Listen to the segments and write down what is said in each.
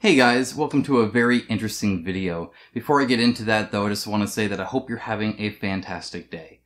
Hey guys, welcome to a very interesting video. Before I get into that though, I just want to say that I hope you're having a fantastic day.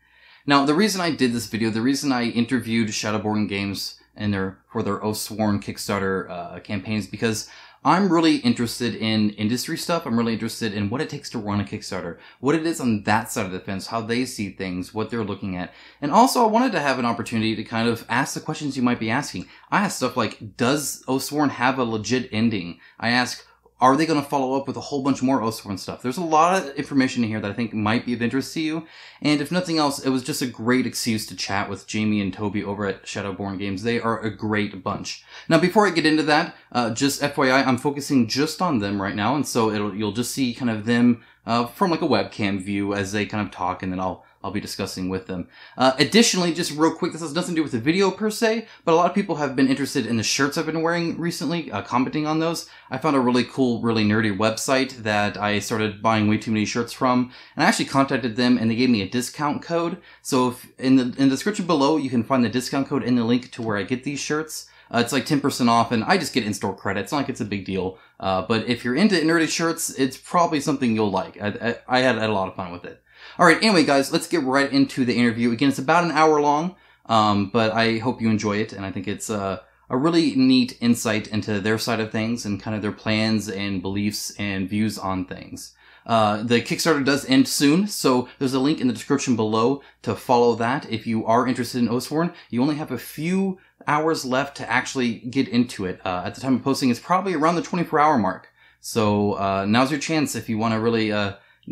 Now the reason I did this video, the reason I interviewed Shadowborne Games and for their Oathsworn Kickstarter campaigns, because I'm really interested in industry stuff. I'm really interested in what it takes to run a Kickstarter, what it is on that side of the fence, how they see things, what they're looking at. And also I wanted to have an opportunity to kind of ask the questions you might be asking. I asked stuff like, does Oathsworn have a legit ending? I asked, are they going to follow up with a whole bunch more Oathsworn stuff? There's a lot of information in here that I think might be of interest to you. And if nothing else, it was just a great excuse to chat with Jamie and Toby over at Shadowborne Games. They are a great bunch. Now, before I get into that, just FYI, I'm focusing just on them right now. And so you'll just see kind of them from like a webcam view as they kind of talk, and then I'll be discussing with them. Additionally, just real quick, this has nothing to do with the video per se, but a lot of people have been interested in the shirts I've been wearing recently, commenting on those. I found a really cool, really nerdy website that I started buying way too many shirts from, and I actually contacted them and they gave me a discount code. So if, in the description below, you can find the discount code and the link to where I get these shirts. It's like 10% off, and I just get in-store credit. It's not like it's a big deal, but if you're into nerdy shirts, it's probably something you'll like. I had a lot of fun with it. Alright, anyway guys, let's get right into the interview. Again, it's about an hour long, but I hope you enjoy it, and I think it's a really neat insight into their side of things and kind of their plans and beliefs and views on things. The Kickstarter does end soon, so there's a link in the description below to follow that. If you are interested in Oathsworn, you only have a few hours left to actually get into it. At the time of posting, it's probably around the 24-hour mark. So now's your chance if you want to really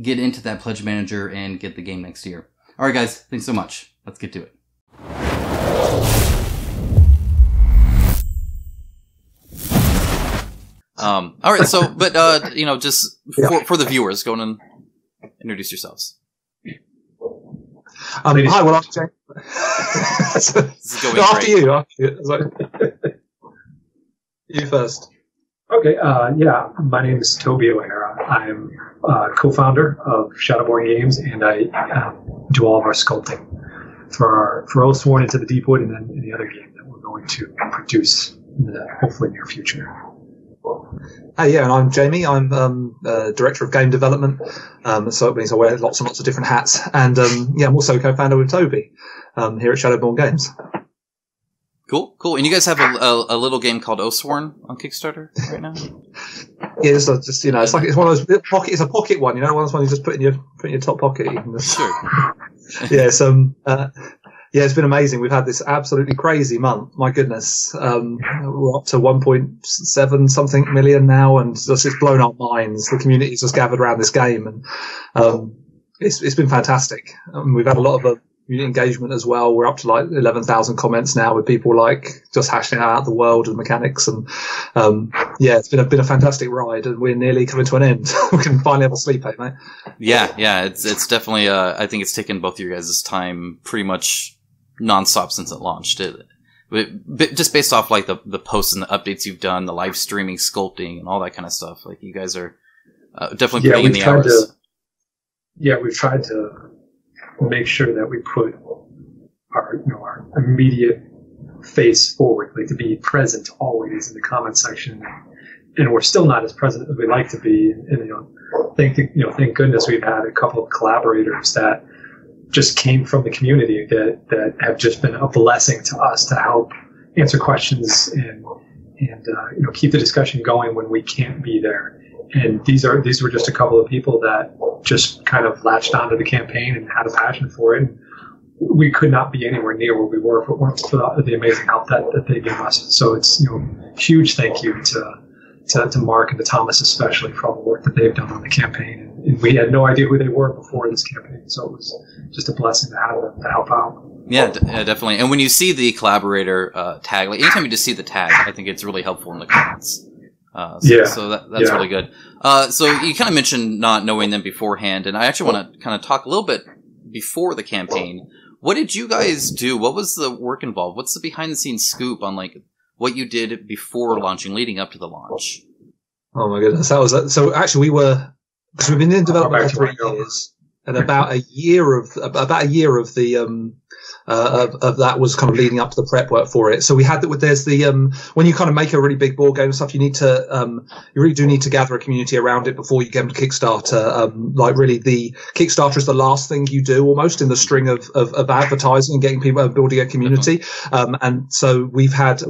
get into that pledge manager and get the game next year. All right, guys, thanks so much. Let's get to it. All right, so, but, you know, just for the viewers, go on and introduce yourselves. Hi, well, I'm James. No, after you. You first. Okay, yeah, my name is Toby O'Hara. I'm co-founder of Shadowborne Games, and I do all of our sculpting for Oathsworn into the Deepwood, and then the other game that we're going to produce in the hopefully near future. Hey, yeah, and I'm Jamie. I'm Director of Game Development, so it means I wear lots and lots of different hats. And yeah, I'm also co-founder with Toby here at Shadowborne Games. Cool, cool. And you guys have a little game called Oathsworn on Kickstarter right now? Yeah, it's just, you know, it's like it's one of those pocket. It's a pocket one, you know, one you just put in your top pocket. Sure. Yeah, it's, yeah, it's been amazing. We've had this absolutely crazy month. My goodness, we're up to 1.7 something million now, and just it's blown our minds. The community's just gathered around this game, and it's been fantastic. We've had a lot of engagement as well. We're up to like 11,000 comments now, with people like just hashing out the world and mechanics, and yeah, it's been a fantastic ride, and we're nearly coming to an end. We can finally have a sleep, eh, mate? Yeah, yeah, it's definitely. I think it's taken both of you guys' time pretty much nonstop since it launched. It just based off like the posts and the updates you've done, the live streaming, sculpting, and all that kind of stuff. Like you guys are definitely putting in the hours. Yeah, we've tried to make sure that we put our, you know, our immediate face forward, like to be present always in the comment section, and we're still not as present as we like to be. And thank goodness we've had a couple of collaborators that just came from the community that have just been a blessing to us to help answer questions and you know, keep the discussion going when we can't be there. And these were just a couple of people that just kind of latched onto the campaign and had a passion for it. And we could not be anywhere near where we were if it weren't for the amazing help that they gave us. So it's, you know, huge thank you to Mark and to Thomas especially for all the work that they've done on the campaign. And we had no idea who they were before this campaign, so it was just a blessing to have them to help out. Yeah, definitely. And when you see the collaborator tag, like anytime you just see the tag, I think it's really helpful in the comments. So that's really good. So you kind of mentioned not knowing them beforehand, and I actually want to kind of talk a little bit before the campaign. What did you guys do? What was the work involved? What's the behind-the-scenes scoop on like what you did before launching, leading up to the launch? Oh my goodness, that was so. Actually, we've been in development for 3 years, and about a year of the of that was kind of leading up to the prep work for it. So we had that with, there's the, when you kind of make a really big board game and stuff, you need to, you really do need to gather a community around it before you get into Kickstarter. Like really the Kickstarter is the last thing you do almost in the string of advertising and getting people, building a community. And so we had,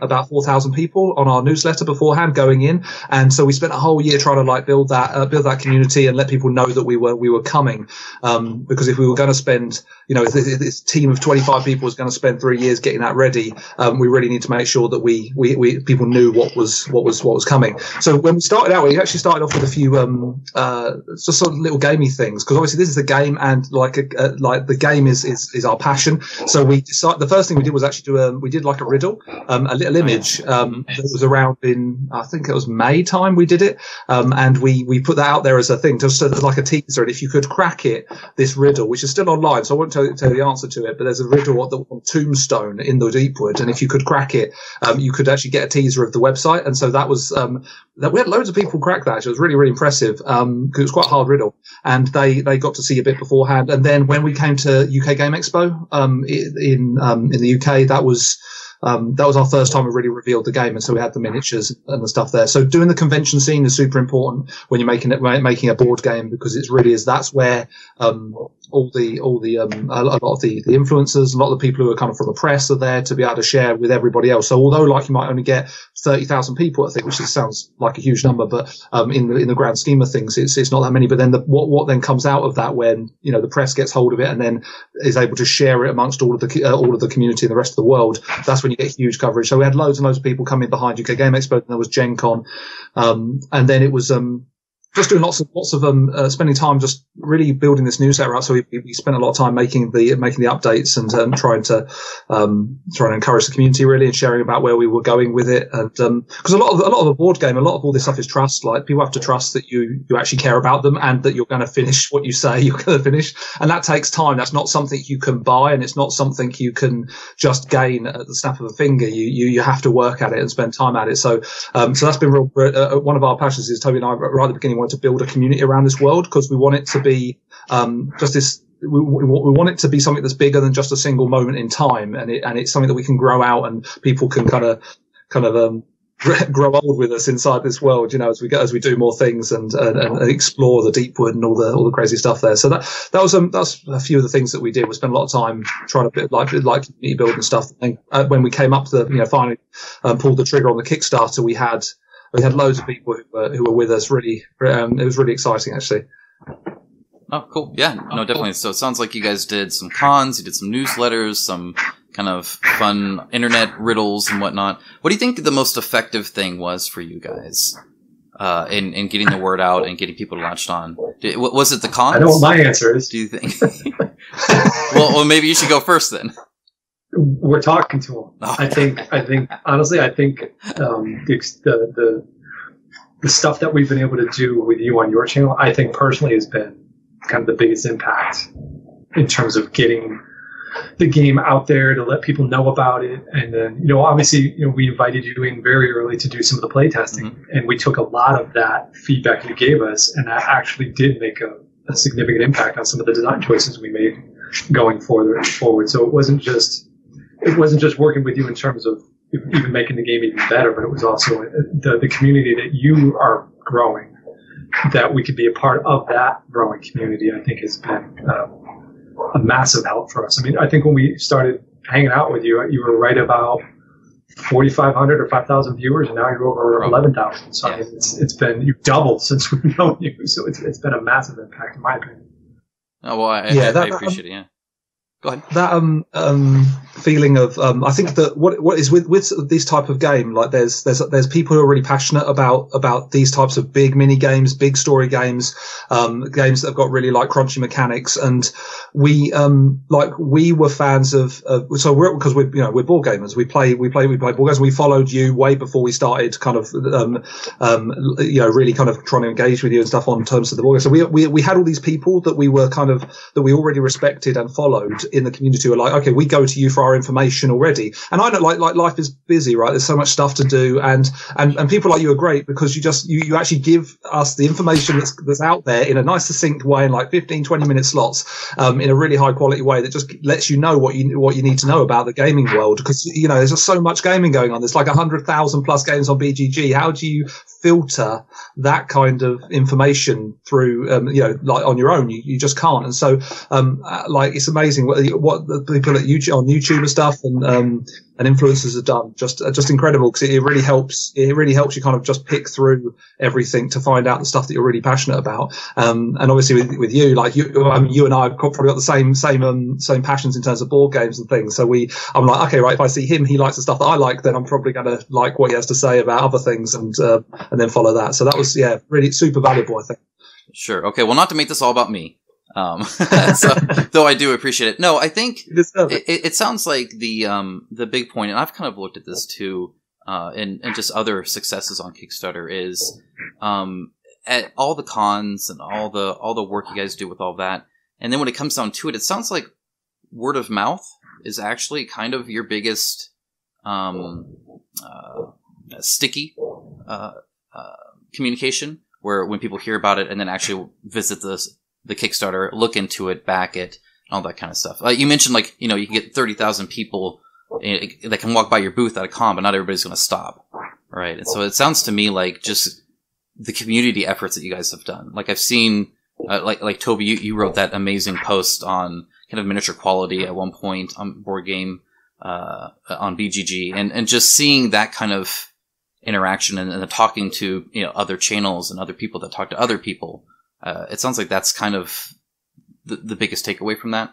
about 4,000 people on our newsletter beforehand going in. And so we spent a whole year trying to like build that community and let people know that we were coming. Because if we were going to spend, you know, this team of 25 people was going to spend 3 years getting that ready. We really need to make sure that we people knew what was coming. So when we started out, we actually started off with a few just sort of little gamey things, because obviously this is the game, and like the game is our passion. So we decided, the first thing we did was actually do we did like a riddle, a little image that was around in, I think it was May time we did it, and we put that out there as a thing, just so like a teaser. And if you could crack it, this riddle, which is still online, so I won't tell you the answer to it, but there's a riddle on Tombstone in the Deepwood, and if you could crack it, you could actually get a teaser of the website. And so that was that. We had loads of people crack that. It was really, really impressive, because it was quite a hard riddle, and they got to see a bit beforehand. And then when we came to UK Game Expo in the UK, that was our first time we really revealed the game, and so we had the miniatures and the stuff there. So doing the convention scene is super important when you're making a board game, because it really is. That's where a lot of the influencers, a lot of the people who are kind of from the press are there to be able to share with everybody else. So although like you might only get 30,000 people, I think, which sounds like a huge number, but in the grand scheme of things, it's not that many. But then what then comes out of that when, you know, the press gets hold of it and then is able to share it amongst all of the community and the rest of the world, that's when you get huge coverage. So we had loads and loads of people coming behind UK Game Expo, and there was Gen Con, and then it was just doing lots of spending time just really building this newsletter up. So we spent a lot of time making the updates and trying to encourage the community really, and sharing about where we were going with it. And because a lot of a board game, a lot of all this stuff is trust. Like people have to trust that you actually care about them and that you're going to finish what you say you're going to finish, and that takes time. That's not something you can buy, and it's not something you can just gain at the snap of a finger. You have to work at it and spend time at it. So so that's been real. One of our passions is, Toby and I right at the beginning wanted to build a community around this world, because we want it to be just this. We want it to be something that's bigger than just a single moment in time, and it's something that we can grow out, and people can kind of grow old with us inside this world, you know, as we do more things and explore the Deepwood and all the crazy stuff there. So that was a few of the things that we did. We spent a lot of time trying to like community building stuff. And when we came up to the, you know, finally pulled the trigger on the Kickstarter, we had loads of people who were with us. Really, it was really exciting, actually. Oh, cool! Yeah, no, definitely. So it sounds like you guys did some cons, you did some newsletters, some kind of fun internet riddles and whatnot. What do you think the most effective thing was for you guys in getting the word out and getting people latched on? Was it the cons? I know what my answer is. Do you think? well, maybe you should go first then. We're talking to them. Oh. I think honestly, the stuff that we've been able to do with you on your channel, I think personally has been kind of the biggest impact in terms of getting the game out there to let people know about it. And then, you know, obviously, you know, we invited you in very early to do some of the play testing, mm-hmm. and we took a lot of that feedback you gave us, and that actually did make a significant impact on some of the design choices we made going forward. So it wasn't just working with you in terms of even making the game even better, but it was also the community that you are growing, that we could be a part of that growing community, I think has been a massive help for us. I mean, I think when we started hanging out with you, you were right about 4,500 or 5,000 viewers, and now you're over 11,000. So I mean, it's been, you've doubled since we've known you. So it's been a massive impact, in my opinion. Oh, well, I appreciate it, yeah. Go ahead. That feeling of I think that what is with these type of game, like there's people who are really passionate about these types of big mini games, big story games, games that have got really like crunchy mechanics, and we were fans of so we're, because we're, you know, we're board gamers, we play board games. We followed you way before we started kind of you know, really kind of trying to engage with you and stuff on terms of the board game. So we had all these people that we were kind of that we already respected and followed. in the community who are like, okay, we go to you for our information already. And I know, like life is busy, right? There's so much stuff to do, and people like you are great because you just you actually give us the information that's out there in a nice succinct way in like 15-20 minute slots, in a really high quality way that just lets you know what you need to know about the gaming world, because you know there's just so much gaming going on. There's like 100,000 plus games on BGG. How do you filter that kind of information through, you know, like on your own? You just can't. And so, like, it's amazing what the people at YouTube, on YouTube and stuff and influencers have done. Just incredible, because it really helps. It really helps you kind of just pick through everything to find out the stuff that you're really passionate about. And obviously with you, like you, I mean, you and I have probably got the same passions in terms of board games and things. So I'm like, okay, right. If I see him, he likes the stuff that I like, then I'm probably going to like what he has to say about other things, and then follow that. So that was, yeah, really super valuable, I think. Sure. Okay. Well, not to make this all about me. So, though I do appreciate it. No, I think it sounds like the big point, and I've kind of looked at this too, and just other successes on Kickstarter is, at all the cons and all the work you guys do with all that. And then when it comes down to it, it sounds like word of mouth is actually kind of your biggest, sticky, communication, where when people hear about it and then actually visit the Kickstarter, look into it, back it, and all that kind of stuff. You mentioned, like, you know, you can get 30,000 people that can walk by your booth at a con, but not everybody's going to stop, right? And so it sounds to me like just the community efforts that you guys have done. Like, I've seen, like Toby, you wrote that amazing post on kind of miniature quality at one point on board game, on BGG, and just seeing that kind of interaction and the talking to, you know, other channels and other people that talk to other people. It sounds like that's kind of the biggest takeaway from that.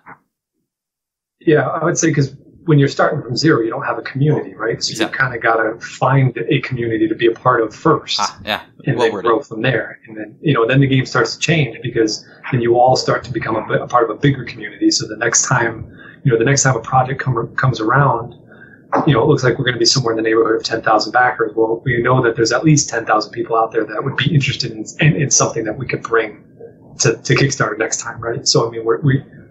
Yeah, I would say, because when you're starting from zero, you don't have a community, right? So exactly. You kind of got to find a community to be a part of first. And then grow from there. And then, you know, then the game starts to change, because then you all start to become a part of a bigger community. So the next time a project comes around, you know, it looks like we're going to be somewhere in the neighborhood of 10,000 backers. Well, we know that there's at least 10,000 people out there that would be interested in something that we could bring to Kickstarter next time, right? So, I mean,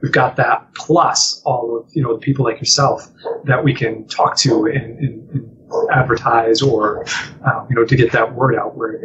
we've got that, plus all of, you know, the people like yourself that we can talk to and advertise, or, you know, to get that word out, where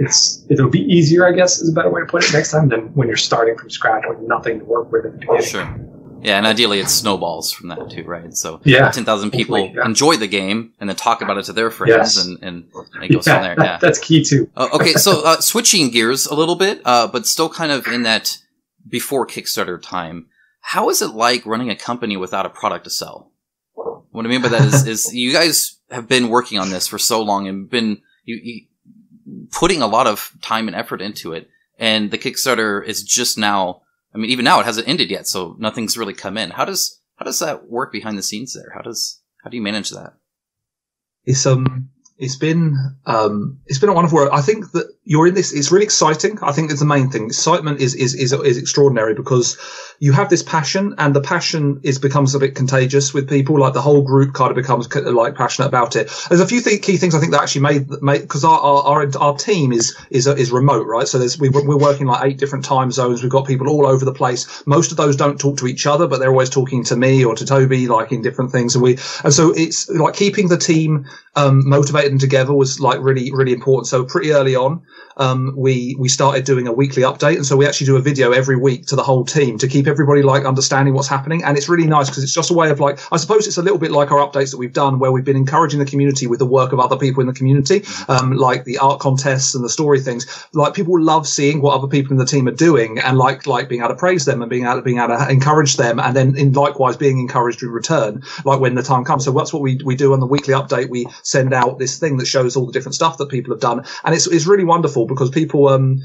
it'll be easier, I guess, is a better way to put it, next time than when you're starting from scratch with nothing to work with at the beginning. Sure. Yeah, and ideally it snowballs from that too, right? So yeah, 10,000 people enjoy the game and then talk about it to their friends, and it goes from there. Yeah, that's key too. Okay, so switching gears a little bit, but still kind of in that before Kickstarter time, how is it like running a company without a product to sell? What I mean by that is you guys have been working on this for so long and been you putting a lot of time and effort into it, and the Kickstarter is just now. I mean, even now it hasn't ended yet, so nothing's really come in. How does that work behind the scenes there? How do you manage that? It's been a wonderful work. I think that you're in this. It's really exciting. I think that's the main thing. Excitement is extraordinary, because you have this passion, and the passion becomes a bit contagious with people. Like the whole group kind of becomes like passionate about it. There's a few key things I think that actually made, because our team is remote, right? So we're working like 8 different time zones. We've got people all over the place. Most of those don't talk to each other, but they're always talking to me or to Toby, like in different things. And so it's like keeping the team motivated and together was like really, really important. So pretty early on, we started doing a weekly update, and so we actually do a video every week to the whole team to keep everybody like understanding what's happening. And it's really nice, because it's just a way of, like, I suppose it's a little bit like our updates that we've done, where we've been encouraging the community with the work of other people in the community, like the art contests and the story things. Like, people love seeing what other people in the team are doing, and like being able to praise them and being able to encourage them, and then likewise being encouraged in return, like when the time comes. So that's what we do on the weekly update. We send out this thing that shows all the different stuff that people have done, and it's really wonderful, because people then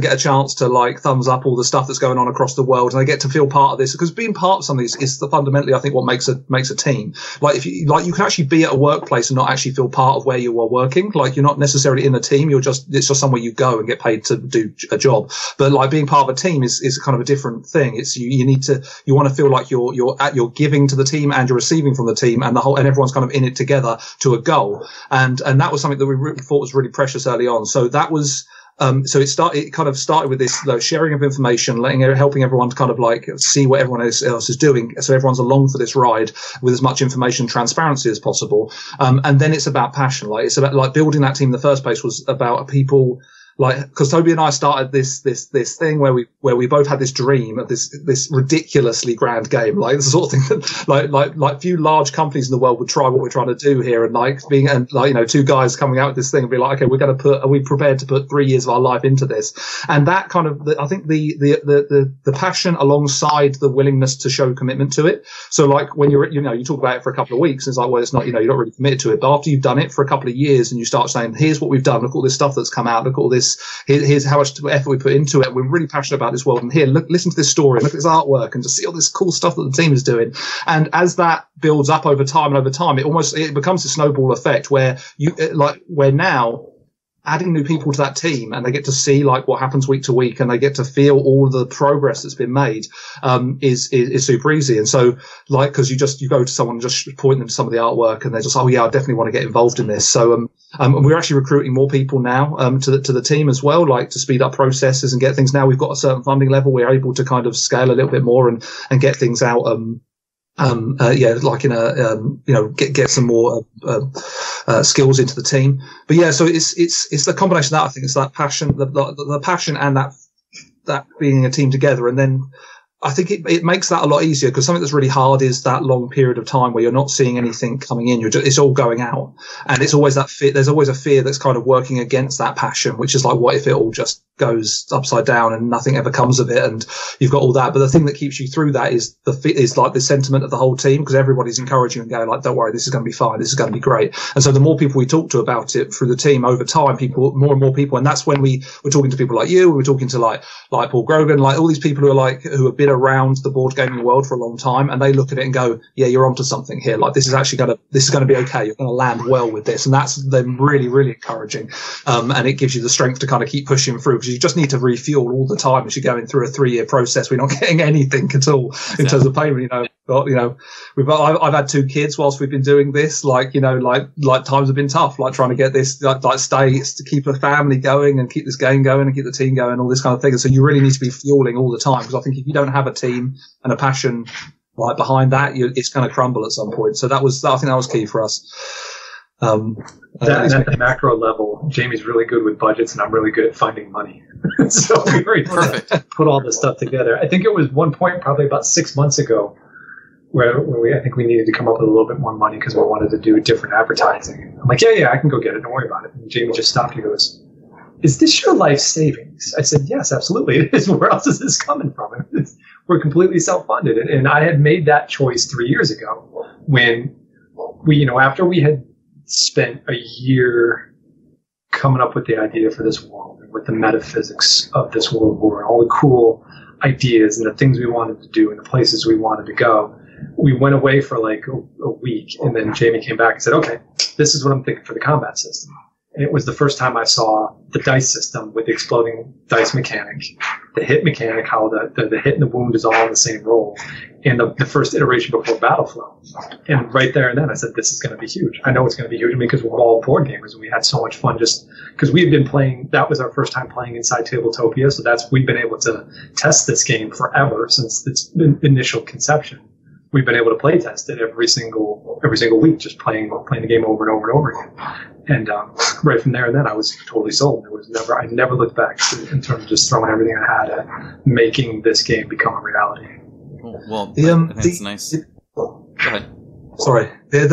get a chance to like thumbs up all the stuff that's going on across the world, and they get to feel part of this, because being part of something is fundamentally, I think, what makes a team. Like, if you you can actually be at a workplace and not actually feel part of where you are working. Like, you're not necessarily in a team, it's just somewhere you go and get paid to do a job. But like being part of a team is kind of a different thing. It's you want to feel like you're giving to the team and you're receiving from the team, and everyone's kind of in it together to a goal. And that was something that we thought was really precious early on. So that was So it kind of started with this sharing of information, helping everyone to kind of like see what everyone else is doing. So everyone's along for this ride with as much information and transparency as possible. And then it's about passion. It's about building that team in the first place was about people. Because Toby and I started this thing where we both had this dream of this ridiculously grand game. Like, it's the sort of thing that like few large companies in the world would try what we're trying to do here. And two guys coming out with this thing and be like, okay, are we prepared to put 3 years of our life into this? And that kind of, I think the passion alongside the willingness to show commitment to it. So like when you talk about it for a couple of weeks, it's like, well, it's not, you're not really committed to it. But after you've done it for a couple of years and you start saying, here's what we've done. Look at all this stuff that's come out. Look at all this. Here's how much effort we put into it. We're really passionate about this world, and here, listen to this story, look at this artwork, and to see all this cool stuff that the team is doing. And as that builds up over time, it becomes a snowball effect where now adding new people to that team, and they get to see like what happens week to week, and they get to feel all the progress that's been made, is super easy. And so because you go to someone and just point them to some of the artwork, and they're just, oh yeah, I definitely want to get involved in this. So and we're actually recruiting more people now to the team as well, like to speed up processes and get things. Now we've got a certain funding level, we're able to kind of scale a little bit more and get things out. Get some more skills into the team. But yeah, so it's the combination of that. I think it's that passion, the passion, and that being a team together, and then. I think it makes that a lot easier, because something that's really hard is that long period of time where you're not seeing anything coming in. It's all going out, and it's always that fear. There's always a fear that's kind of working against that passion, which is like, what if it all just goes upside down and nothing ever comes of it? And you've got all that. But the thing that keeps you through that is the sentiment of the whole team, because everybody's encouraging and going like, don't worry, this is going to be fine. This is going to be great. And so the more people we talk to about it through the team over time, more and more people. And that's when we were talking to people like you, we were talking to like Paul Grogan, like all these people who have been around the board gaming world for a long time, and they look at it and go, yeah, you're onto something here, like this is going to be okay, you're going to land well with this. And that's them really, really encouraging, and it gives you the strength to kind of keep pushing through, because you just need to refuel all the time. As you're going through a 3-year process, we're not getting anything at all in terms of payment. I've had 2 kids whilst we've been doing this, times have been tough, trying to get this to keep a family going and keep this game going and keep the team going, all this kind of thing. And so you really need to be fueling all the time, because I think if you don't have a team and a passion behind that, it's going to crumble at some point. So I think that was key for us. At the macro level, Jamie's really good with budgets, and I'm really good at finding money. So we were perfect to put all this stuff together. I think it was one point probably about 6 months ago where I think we needed to come up with a little bit more money because we wanted to do different advertising. I'm like, yeah, I can go get it. Don't worry about it. And Jamie just stopped and goes, is this your life savings? I said, yes, absolutely. It is. Where else is this coming from? We're completely self-funded. And I had made that choice 3 years ago when we, after we had spent a year coming up with the idea for this world and with the metaphysics of this world war and all the cool ideas and the things we wanted to do and the places we wanted to go. We went away for a week, and then Jamie came back and said, okay, this is what I'm thinking for the combat system. And it was the first time I saw the dice system with the exploding dice mechanic, the hit mechanic, how the hit and the wound is all on the same roll, and the first iteration before Battleflow. And right there and then I said, this is going to be huge. I know it's going to be huge because we're all board gamers, and we had so much fun just because we had been playing. That was our first time playing inside Tabletopia, so we've been able to test this game forever since its initial conception. We've been able to play test it every single week, just playing the game over and over and over again. And right from there and then, I was totally sold. I never looked back in terms of just throwing everything I had at making this game become a reality. Well, that's nice. Go ahead. Sorry. What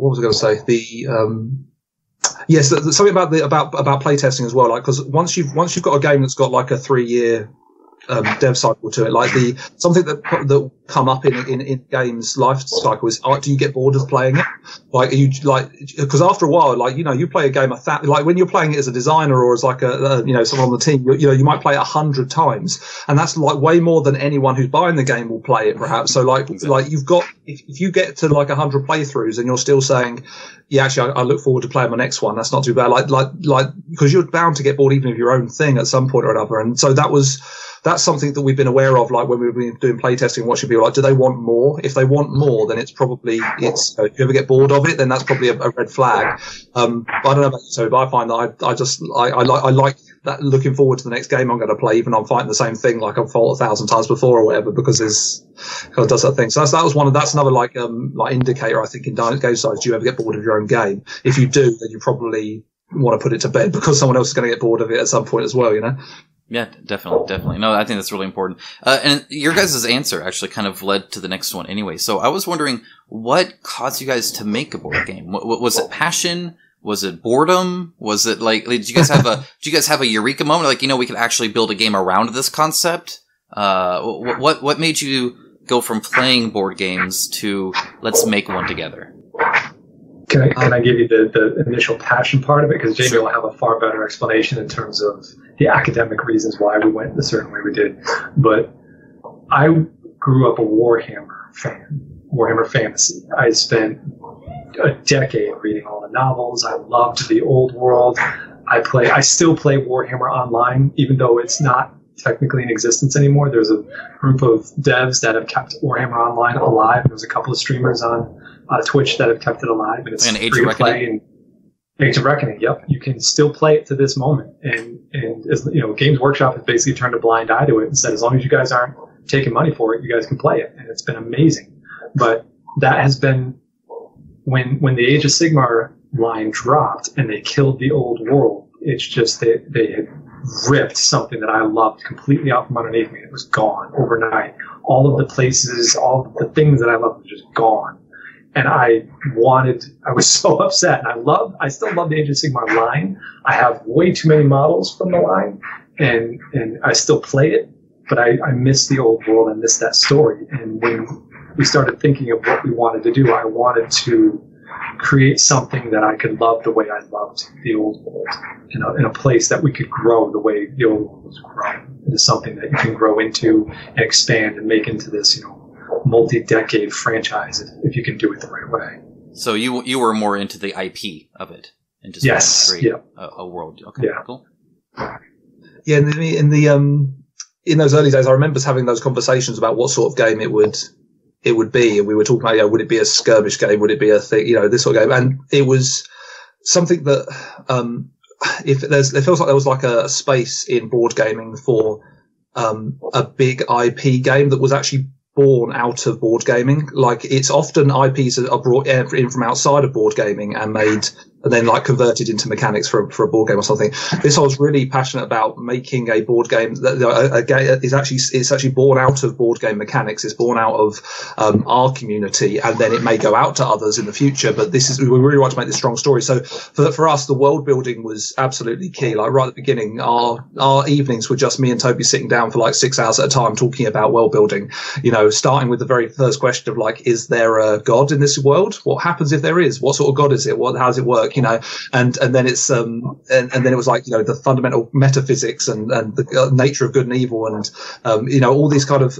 was I going to say? Yes, something about playtesting as well. Because once you've got a game that's got a 3-year. Dev cycle to it, something that come up in games life cycle is, do you get bored of playing it? Because after a while, you play a game when you're playing it as a designer or as someone on the team, you might play it 100 times, and that's way more than anyone who's buying the game will play it perhaps. So you've got, if you get to 100 playthroughs and you're still saying, yeah, actually I look forward to playing my next one, that's not too bad, because you're bound to get bored even of your own thing at some point or another. And so that was that's something that we've been aware of, like when we've been doing playtesting, watching people, like, do they want more? If they want more, then it's probably, if you ever get bored of it, then that's probably a red flag. But I don't know about you, Toby, but I find that I like that, looking forward to the next game I'm going to play, even though I'm fighting the same thing like I've fought 1,000 times before or whatever, because it does that thing. So that's another like indicator, I think, in game size. Do you ever get bored of your own game? If you do, then you probably want to put it to bed because someone else is going to get bored of it at some point as well, you know? Yeah, definitely. No, I think that's really important. And your guys' answer actually kind of led to the next one anyway. So I was wondering, what caused you guys to make a board game? Was it passion? Was it boredom? Was it like, did you guys have a eureka moment? Like, you know, we could actually build a game around this concept. What made you go from playing board games to let's make one together? Can I give you the initial passion part of it? Because Jamie will have a far better explanation in terms of the academic reasons why we went the certain way we did. But I grew up a Warhammer fan, Warhammer Fantasy. I spent a decade reading all the novels. I loved the old world. I still play Warhammer Online, even though it's not technically in existence anymore. There's a group of devs that have kept Warhammer Online alive. There's a couple of streamers on Twitch that have kept it alive, and it's an Age free to play. And Age of Reckoning, yep, you can still play it to this moment. And as you know, Games Workshop has basically turned a blind eye to it and said, as long as you guys aren't taking money for it, you guys can play it, and it's been amazing. But that has been when the Age of Sigmar line dropped and they killed the old world. It's just that they had ripped something that I loved completely out from underneath me. It was gone overnight. All of the places, all of the things that I loved were just gone. And I was so upset. And I still love the Age of Sigmar line. I have way too many models from the line, and I still play it, but I miss the old world. I miss that story. And when we started thinking of what we wanted to do, I wanted to create something that I could love the way I loved the old world, in a place that we could grow the way the old world was grown. It is something that you can grow into and expand and make into this, multi-decade franchise if you can do it the right way. So you were more into the IP of it and just create a world. Okay, yeah. Cool. Yeah, in those early days, I remember having those conversations about what sort of game it would be, and we were talking about, would it be a skirmish game? Would it be a thing? This sort of game, and it was something that it feels like there was like a space in board gaming for a big IP game that was actually born out of board gaming. Like, it's often IPs are brought in from outside of board gaming and made, and then like converted into mechanics for a board game or something. This I was really passionate about, making a board game that is actually born out of board game mechanics. It's born out of our community, and then it may go out to others in the future. But we really want to make this strong story. So for us, the world building was absolutely key. Like right at the beginning, our evenings were just me and Toby sitting down for like 6 hours at a time talking about world building. Starting with the very first question of like, is there a god in this world? What happens if there is? What sort of god is it? How does it work? And then it's and then it was like the fundamental metaphysics and the nature of good and evil, and all these kind of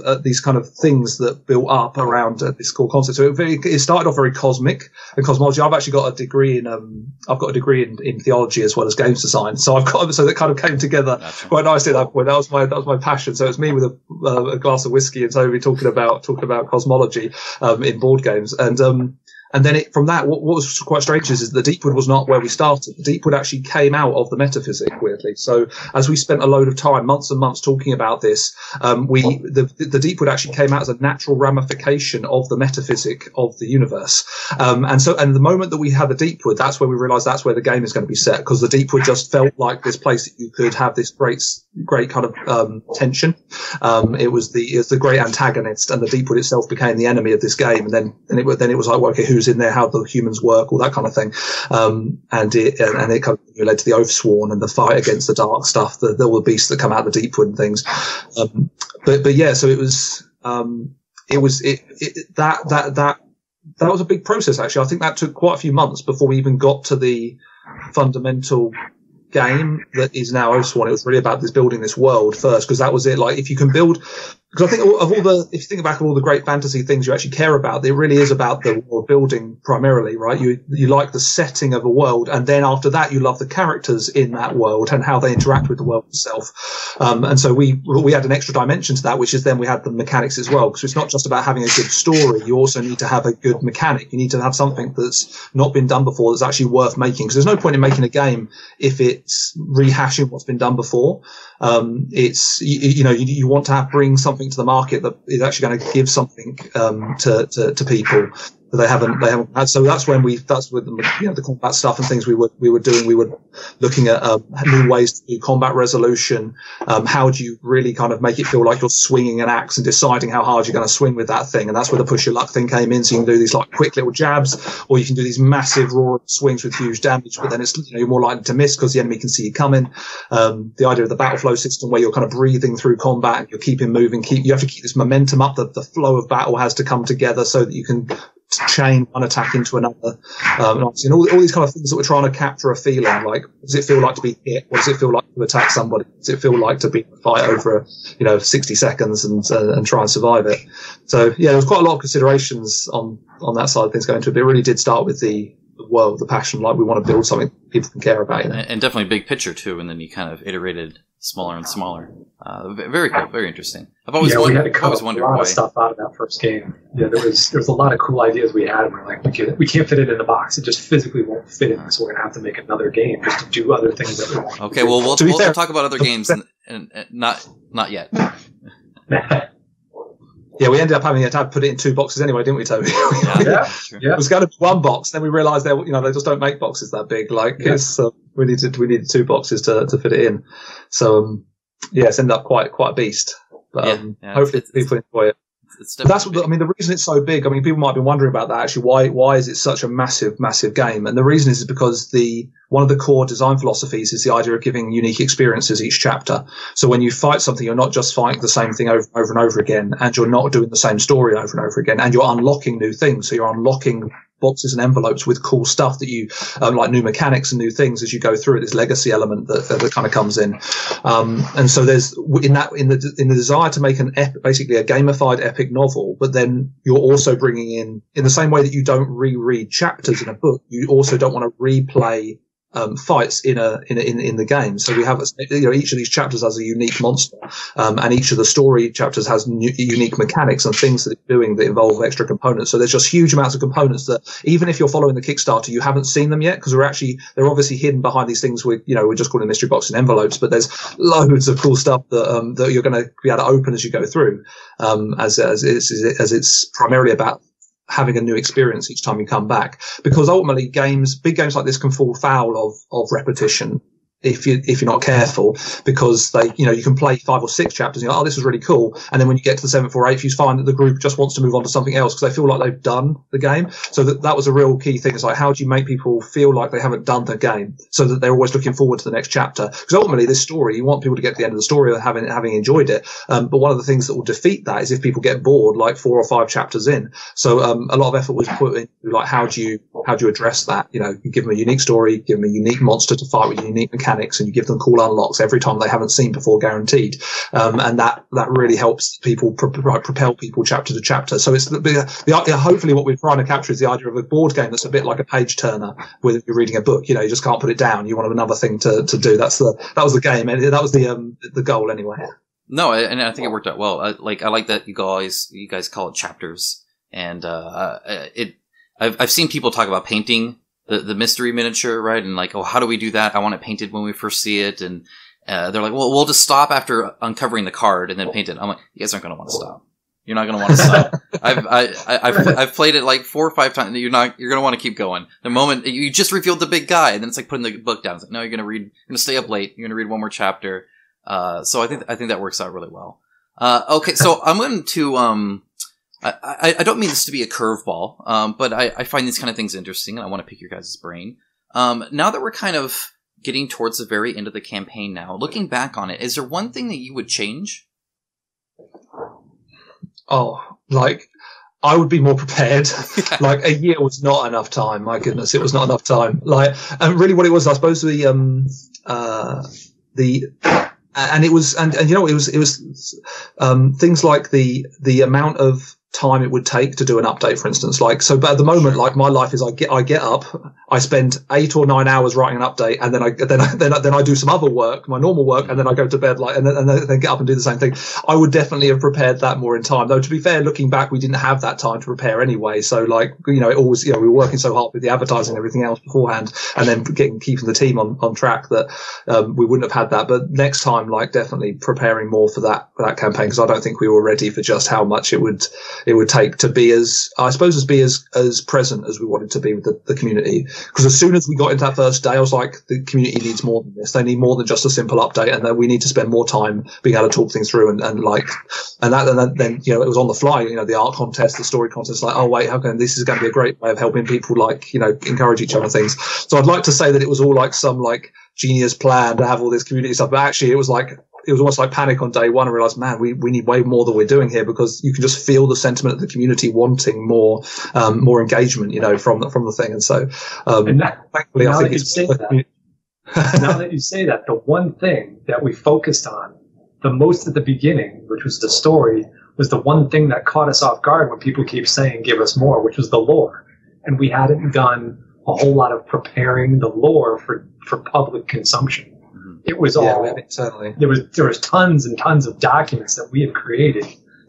things that built up around this core concept. So it started off very cosmic and cosmology. I've actually got a degree in in theology as well as games design. So that kind of came together quite nicely at that point. That was my passion. So it was me with a glass of whiskey and Toby talking about cosmology in board games. And then from that, what was quite strange is the Deepwood was not where we started. The Deepwood actually came out of the metaphysic, weirdly. So as we spent a load of time, months and months, talking about this, the Deepwood actually came out as a natural ramification of the metaphysic of the universe. And the moment that we had the Deepwood, that's where we realized that's where the game is going to be set, because the Deepwood just felt like this place that you could have this great kind of tension. It was the great antagonist, and the Deepwood itself became the enemy of this game. And then it was like, well, okay, who's in there, how the humans work, all that kind of thing, and it kind of led to the Oathsworn and the fight against the dark stuff, the all the beasts that come out of the Deepwood and things. So it was was a big process actually. I think that took quite a few months before we even got to the fundamental game that is now Oathsworn. It was really about this building this world first, because that was it. Like, if you can build Because I think if you think back on all the great fantasy things you actually care about, it really is about the world building primarily, right? You like the setting of a world, and then after that, you love the characters in that world and how they interact with the world itself. And so we had an extra dimension to that, which is then we had the mechanics as well. Because it's not just about having a good story; you also need to have a good mechanic. You need to have something that's not been done before that's actually worth making. Because there's no point in making a game if it's rehashing what's been done before. You want to bring something to the market that is actually going to give something to people that they haven't had. So that's with the combat stuff and things we were doing. We were looking at new ways to do combat resolution. How do you really kind of make it feel like you're swinging an axe and deciding how hard you're going to swing with that thing? And that's where the push your luck thing came in. So you can do these like quick little jabs, or you can do these massive roaring swings with huge damage, but then it's you're more likely to miss because the enemy can see you coming. The idea of the Battleflow system, where you're kind of breathing through combat and you're keeping moving, you have to keep this momentum up, that the flow of battle has to come together so that you can chain one attack into another, and all these kind of things that we're trying to capture a feeling like, what does it feel like to be hit? What does it feel like to attack somebody? What does it feel like to be in a fight over 60 seconds and try and survive it? So yeah, there was quite a lot of considerations on that side of things going into it, but it really did start with the world, the passion, like we want to build something people can care about. And definitely big picture too, and then you kind of iterated smaller and smaller. Very cool, very interesting. I've always wondered why stuff out of that first game. Yeah, there was a lot of cool ideas we had, and we're like, we can't fit it in a box. It just physically won't fit in, so we're gonna have to make another game just to do other things that we want. Okay, well, we'll talk about other games, and not yet. Yeah, we ended up having to put it in two boxes anyway, didn't we, Toby? Yeah. It was going to be one box, then we realised they just don't make boxes that big. Like, we needed two boxes to fit it in. So it's ended up quite a beast. But hopefully people enjoy it. The reason it's so big. I mean, people might be wondering about that actually. Why is it such a massive, massive game? And the reason is because one of the core design philosophies is the idea of giving unique experiences each chapter. So when you fight something, you're not just fighting the same thing over and over and over again, and you're not doing the same story over and over again, and you're unlocking new things. So you're unlocking boxes and envelopes with cool stuff that you like, new mechanics and new things as you go through it. This legacy element that kind of comes in, and so there's in the desire to make basically a gamified epic novel, but then you're also bringing in the same way that you don't reread chapters in a book, you also don't want to replay fights in the game. So we have each of these chapters has a unique monster, and each of the story chapters has unique mechanics and things that it's doing that involve extra components. So there's just huge amounts of components that even if you're following the Kickstarter, you haven't seen them yet, because they're obviously hidden behind these things we're just calling mystery box and envelopes. But there's loads of cool stuff that you're going to be able to open as you go through, as it's primarily about having a new experience each time you come back, because ultimately big games like this can fall foul of repetition if you're not careful, because you can play 5 or 6 chapters and you're like, oh, this was really cool, and then when you get to the 7th or 8th, you find that the group just wants to move on to something else because they feel like they've done the game. So that was a real key thing. It's like, how do you make people feel like they haven't done the game so that they're always looking forward to the next chapter? Because ultimately this story, you want people to get to the end of the story having enjoyed it, but one of the things that will defeat that is if people get bored like 4 or 5 chapters in. So a lot of effort was put into like, how do you address that? You give them a unique story, give them a unique monster to fight with, unique mechanics, and you give them cool unlocks every time they haven't seen before, guaranteed. And that really helps people propel people chapter to chapter. So it's hopefully what we're trying to capture is the idea of a board game that's a bit like a page turner, whether you're reading a book. You just can't put it down. You want another thing to do. That was the game, and that was the goal anyway. No, and I think it worked out well. I like that you guys call it chapters, and I've seen people talk about painting the mystery miniature, right? And like, oh, how do we do that? I want it painted when we first see it. And they're like, well, we'll just stop after uncovering the card and then paint it. I'm like, you guys aren't going to want to stop. You're not going to want to stop. I've played it like 4 or 5 times. You're going to want to keep going. The moment you just revealed the big guy, and then it's like putting the book down. It's like, no, you're going to stay up late. You're going to read one more chapter. So I think that works out really well. Okay. So I'm going to, I don't mean this to be a curveball, but I find these kind of things interesting, and I want to pick your guys' brain. Now that we're kind of getting towards the very end of the campaign now, looking back on it, is there one thing that you would change? Oh, like, I would be more prepared. Like, a year was not enough time. My goodness, it was not enough time. Like, and really what it was, I suppose, the And it was, and you know, it was things like the amount of time it would take to do an update, for instance. Like, so, but at the moment, like my life is, I get up, I spend 8 or 9 hours writing an update, and then I do some other work, my normal work, and then I go to bed, like, and then get up and do the same thing. I would definitely have prepared that more in time, though. To be fair, looking back, we didn't have that time to prepare anyway. So, like, you know, it always, you know, we were working so hard with the advertising and everything else beforehand, and then keeping the team on track that we wouldn't have had that. But next time, like, definitely preparing more for that campaign, because I don't think we were ready for just how much it would take to be as present as we wanted to be with the community. Because as soon as we got into that first day, I was like, the community needs more than this. They need more than just a simple update, and that we need to spend more time being able to talk things through and then, you know, it was on the fly, you know, the art contest, the story contest, like, oh wait, how can this is going to be a great way of helping people, like, you know, encourage each other things. So I'd like to say that it was all like some like genius plan to have all this community stuff, but actually it was almost like panic on day one. I realized, man, we need way more than we're doing here, because you can just feel the sentiment of the community wanting more engagement, you know, from the thing. And so, thankfully, I think it's... Now that you say that, the one thing that we focused on the most at the beginning, which was the story, was the one thing that caught us off guard when people keep saying, give us more, which was the lore. And we hadn't done a whole lot of preparing the lore for public consumption. It was all, yeah, certainly. There was tons and tons of documents that we had created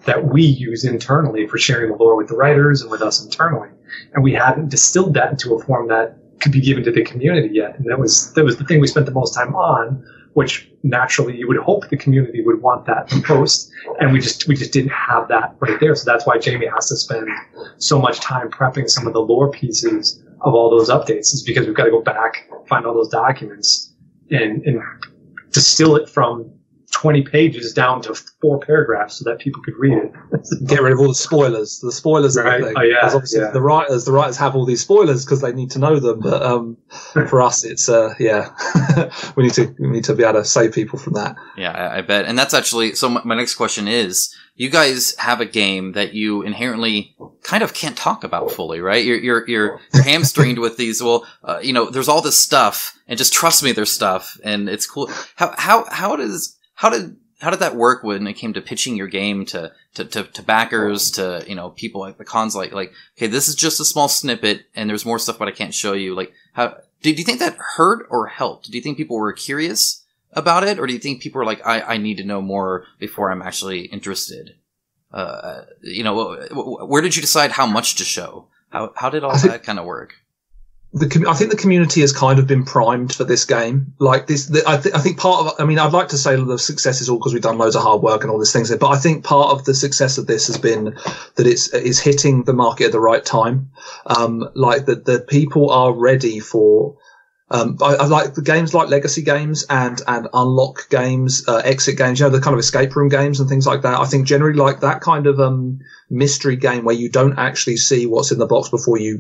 that we use internally for sharing the lore with the writers and with us internally, and we hadn't distilled that into a form that could be given to the community yet. And that was the thing we spent the most time on, which naturally you would hope the community would want that the most, and we just didn't have that right there. So that's why Jamie has to spend so much time prepping some of the lore pieces of all those updates, is because we've got to go back, find all those documents, and distill it from 20 pages down to 4 paragraphs so that people could read it. Get rid of all the spoilers. The spoilers, right? Oh, yeah, obviously, yeah. The writers have all these spoilers because they need to know them. But for us, it's we need to be able to save people from that. Yeah, I bet. And that's actually, so my next question is: you guys have a game that you inherently kind of can't talk about fully, right? You're hamstringed with these. Well, you know, there's all this stuff, and just trust me, there's stuff, and it's cool. How did that work when it came to pitching your game to backers, to, you know, people at the cons? Like, okay, this is just a small snippet, and there's more stuff, but I can't show you. Like, how do you think that hurt or helped? Do you think people were curious about it, or do you think people are like, I need to know more before I'm actually interested? You know, where did you decide how much to show? How did all that kind of work? I think the community has kind of been primed for this game. Like this, I think part of, I mean, I'd like to say the success is all because we've done loads of hard work and all these things, but I think part of the success of this has been that it's hitting the market at the right time. Like that, the people are ready for. I like the games like legacy games and unlock games, exit games, you know, the kind of escape room games and things like that. I think generally like that kind of mystery game where you don't actually see what's in the box before you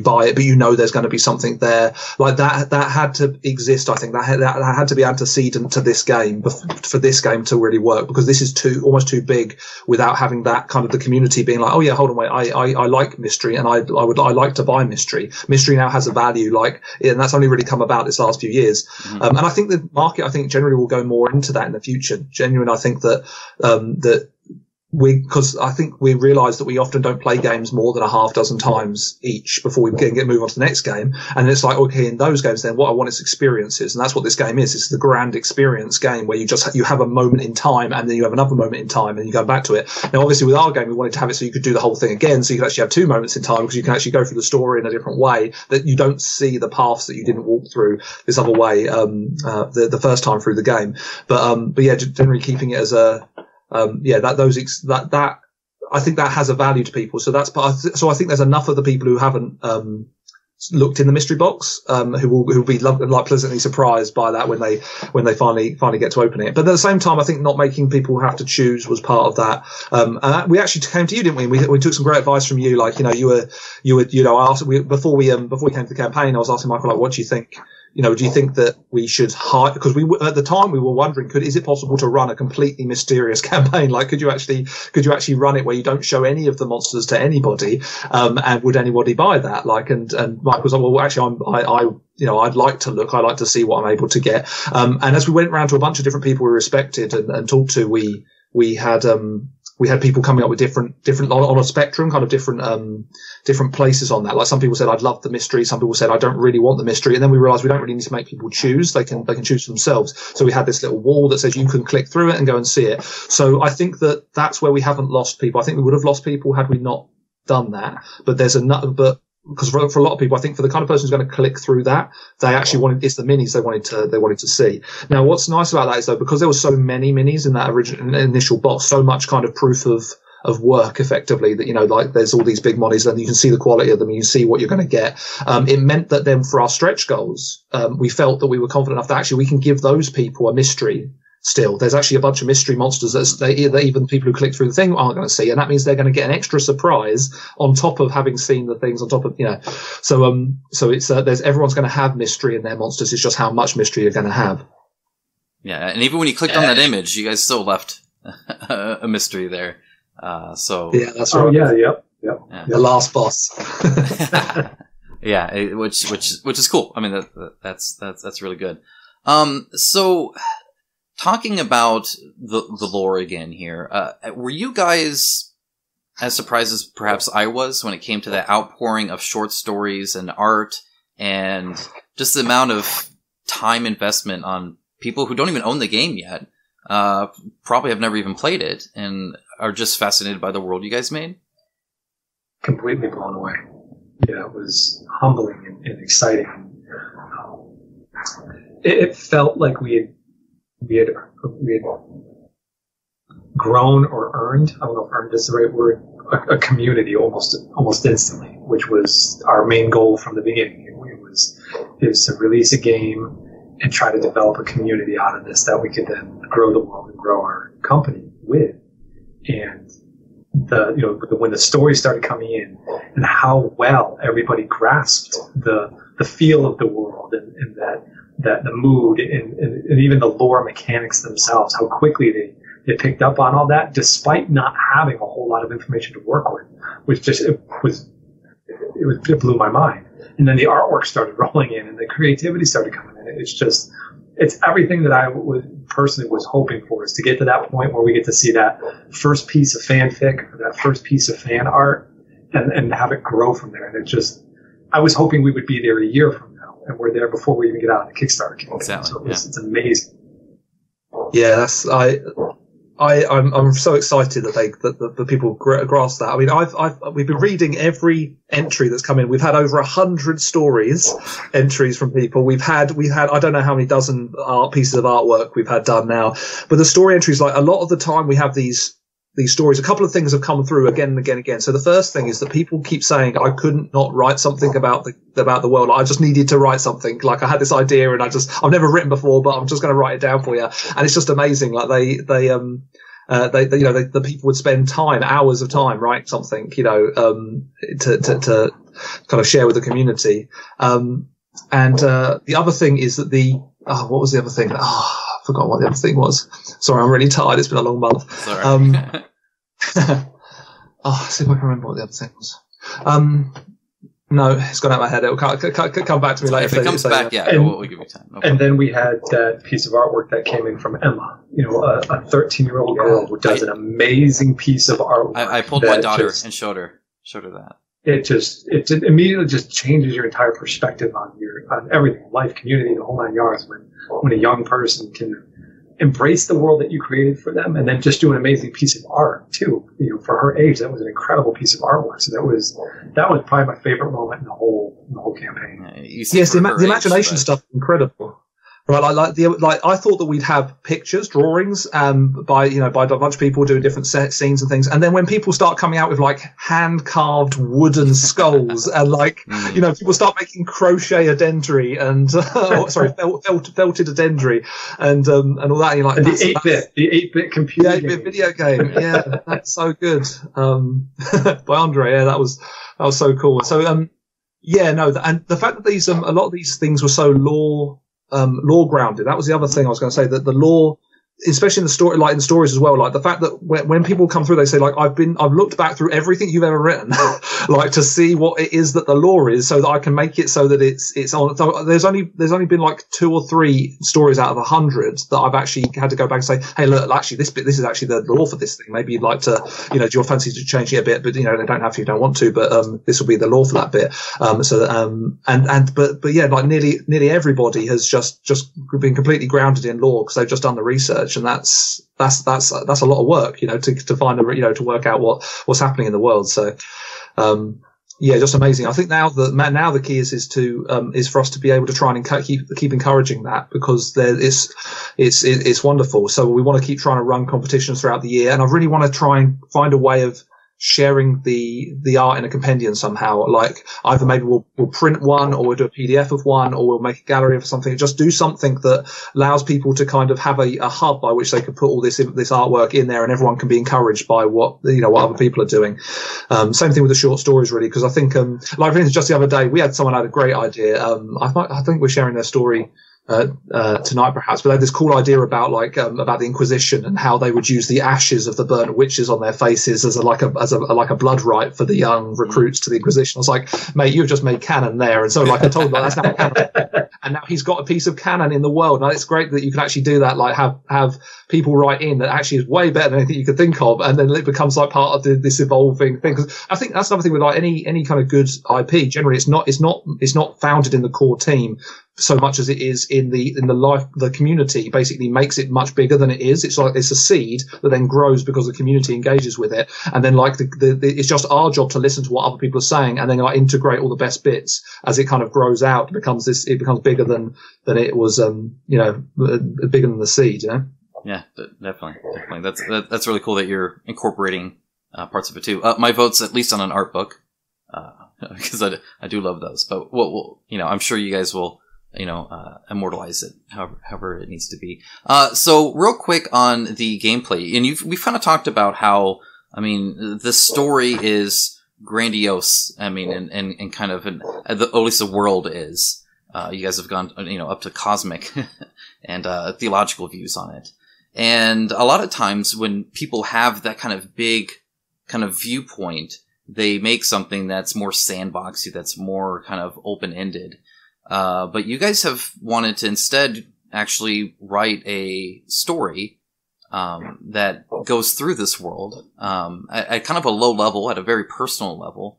buy it, but you know there's going to be something there. Like that had to exist. I think that had to be antecedent to this game for this game to really work, because this is almost too big without having that kind of the community being like, oh yeah, hold on, wait, I like mystery, and I like to buy mystery. Mystery now has a value, like, and that's only really come about this last few years. Mm-hmm. And I think the market, I think generally will go more into that in the future. Genuine, I think that because I think we realize that we often don't play games more than a half dozen times each before we can move on to the next game. And it's like, okay, in those games, then what I want is experiences. And that's what this game is. It's the grand experience game where you have a moment in time, and then you have another moment in time, and you go back to it. Now, obviously with our game, we wanted to have it so you could do the whole thing again. So you could actually have 2 moments in time, because you can actually go through the story in a different way, that you don't see the paths that you didn't walk through this other way, the first time through the game. But yeah, generally keeping it as a, I think that has a value to people. So that's part. So I think there's enough of the people who haven't looked in the mystery box who will be pleasantly surprised by that when they finally get to opening it. But at the same time, I think not making people have to choose was part of that. We actually came to you, didn't we? We took some great advice from you. Like, you know, before we came to the campaign, I was asking Michael, like, what do you think? You know, do you think that we should hide? Because at the time we were wondering, is it possible to run a completely mysterious campaign? Like, could you actually run it where you don't show any of the monsters to anybody? And would anybody buy that? Like, and Mike was like, well, actually, I you know, I'd like to look, I like to see what I'm able to get. And as we went around to a bunch of different people we respected and talked to, we had people coming up with different on a spectrum, kind of different places on that. Like some people said, I'd love the mystery. Some people said, I don't really want the mystery. And then we realized we don't really need to make people choose. They can choose for themselves. So we had this little wall that says you can click through it and go and see it. So I think that's where we haven't lost people. I think we would have lost people had we not done that. But there's another, but because for a lot of people, I think for the kind of person who's going to click through that, they actually wanted, it's the minis they wanted to see. Now, what's nice about that is though, because there were so many minis in that initial box, so much kind of proof of work effectively that, you know, like there's all these big minis and you can see the quality of them and you see what you're going to get. It meant that then for our stretch goals, we felt that we were confident enough that actually we can give those people a mystery. Still, there's actually a bunch of mystery monsters that even people who click through the thing aren't going to see, and that means they're going to get an extra surprise on top of having seen the things on top of, you know. So so it's there's everyone's going to have mystery in their monsters. It's just how much mystery you're going to have. Yeah, and even when you clicked on that image, you guys still left a mystery there. So yeah, that's right. Oh, yeah. The last boss. Yeah, which is cool. I mean, that's really good. So. Talking about the lore again here, were you guys as surprised as perhaps I was when it came to the outpouring of short stories and art and just the amount of time investment on people who don't even own the game yet, probably have never even played it and are just fascinated by the world you guys made? Completely blown away. Yeah, it was humbling and exciting. It felt like we had grown or earned, I don't know if earned is the right word, a community almost instantly, which was our main goal from the beginning. It was to release a game and try to develop a community out of this that we could then grow the world and grow our company with. And when the story started coming in and how well everybody grasped the feel of the world and that the mood and even the lore mechanics themselves, how quickly they picked up on all that, despite not having a whole lot of information to work with, which just it blew my mind. And then the artwork started rolling in, and the creativity started coming in. It's everything that I personally was hoping for, is to get to that point where we get to see that first piece of fanfic, or that first piece of fan art, and have it grow from there. And I was hoping we would be there a year from. And we're there before we even get out of the Kickstarter campaign. Exactly. So it's amazing. Yeah, I'm so excited that the people grasp that. I mean, we've been reading every entry that's come in. We've had over 100 entries from people. We've had I don't know how many dozen pieces of artwork we've had done now. But the story entries, like a lot of the time, we have these stories. A couple of things have come through again and again and again. So the first thing is that people keep saying, I couldn't not write something about the world. I just needed to write something. Like I had this idea and I've never written before, but I'm just going to write it down for you. And it's just amazing. Like they the people would spend hours of time writing something, you know, to kind of share with the community. And the other thing is that what was the other thing? I forgot what the other thing was. Sorry, I'm really tired. It's been a long month. Sorry. See if I can remember what the other thing was. No, it's gone out of my head. It'll come back to me later. If it comes back, we'll give you time. Okay. And then we had that piece of artwork that came in from Emma, you know, a 13-year-old girl who does an amazing piece of artwork. I pulled my daughter and showed her that. It immediately just changes your entire perspective on everything, life, community, the whole nine yards. When a young person can embrace the world that you created for them, and then just do an amazing piece of art too. You know, for her age, that was an incredible piece of artwork. So that was probably my favorite moment in the whole campaign. Yes, the imagination stuff is incredible. Right, I thought that we'd have pictures, drawings, by a bunch of people doing different scenes and things, and then when people start coming out with like hand carved wooden skulls, and people start making crochet adendry and felted adendry and all that, and you're like, that's, the 8-bit computer, the 8-bit video game, yeah, that's so good, by Andre, yeah, that was so cool. So and the fact that these a lot of these things were so lore grounded. That was the other thing I was going to say, that the lore especially in the story, like in stories as well, like the fact that when people come through, they say, like, I've looked back through everything you've ever written, like to see what it is that the lore is, so that I can make it so that it's on. So there's only been like 2 or 3 stories out of 100 that I've actually had to go back and say, hey, look, actually this bit, this is actually the lore for this thing. Maybe you'd like to, you know, do your fancy to change it a bit, but you know, they don't have to, you don't want to, but this will be the lore for that bit. So yeah, like nearly everybody has just been completely grounded in lore because they've just done the research. And that's a lot of work, you know, to find a, you know, to work out what's happening in the world. So yeah, just amazing. I think now the key is for us to be able to try and keep encouraging that, because it's wonderful. So we want to keep trying to run competitions throughout the year, and I really want to try and find a way of sharing the art in a compendium somehow. Like either maybe we'll print one, or we'll do a PDF of one, or we'll make a gallery of something. Just do something that allows people to kind of have a hub by which they could put all this artwork in there, and everyone can be encouraged by what, you know, what other people are doing. Same thing with the short stories, really, because I think like for instance, just the other day we had someone had a great idea. I think we're sharing their story tonight perhaps, but they had this cool idea about the Inquisition and how they would use the ashes of the burnt witches on their faces as a blood rite for the young recruits to the Inquisition. I was like, mate, you've just made canon there. And so like I told him, like, that's now canon, and now he's got a piece of canon in the world. Now it's great that you can actually do that, like have people write in that actually is way better than anything you could think of, and then it becomes like part of this evolving thing. Because I think that's another thing with like any kind of good IP. Generally, it's not founded in the core team so much as it is in the life. The community basically makes it much bigger than it is. It's like it's a seed that then grows because the community engages with it, and then like it's just our job to listen to what other people are saying, and then like integrate all the best bits as it kind of grows out. It becomes bigger than it was. You know, bigger than the seed. You know. Yeah, definitely. That's really cool that you're incorporating parts of it too. My vote's at least on an art book, because I do love those. But we'll you know, I'm sure you guys will, you know, immortalize it however it needs to be. So real quick on the gameplay, and we've kind of talked about how, I mean, the story is grandiose. I mean, and kind of at least the world is. You guys have gone, you know, up to cosmic and theological views on it. And a lot of times when people have that kind of big kind of viewpoint, they make something that's more sandboxy, that's more kind of open-ended. But you guys have wanted to instead actually write a story that goes through this world at kind of a low level, at a very personal level.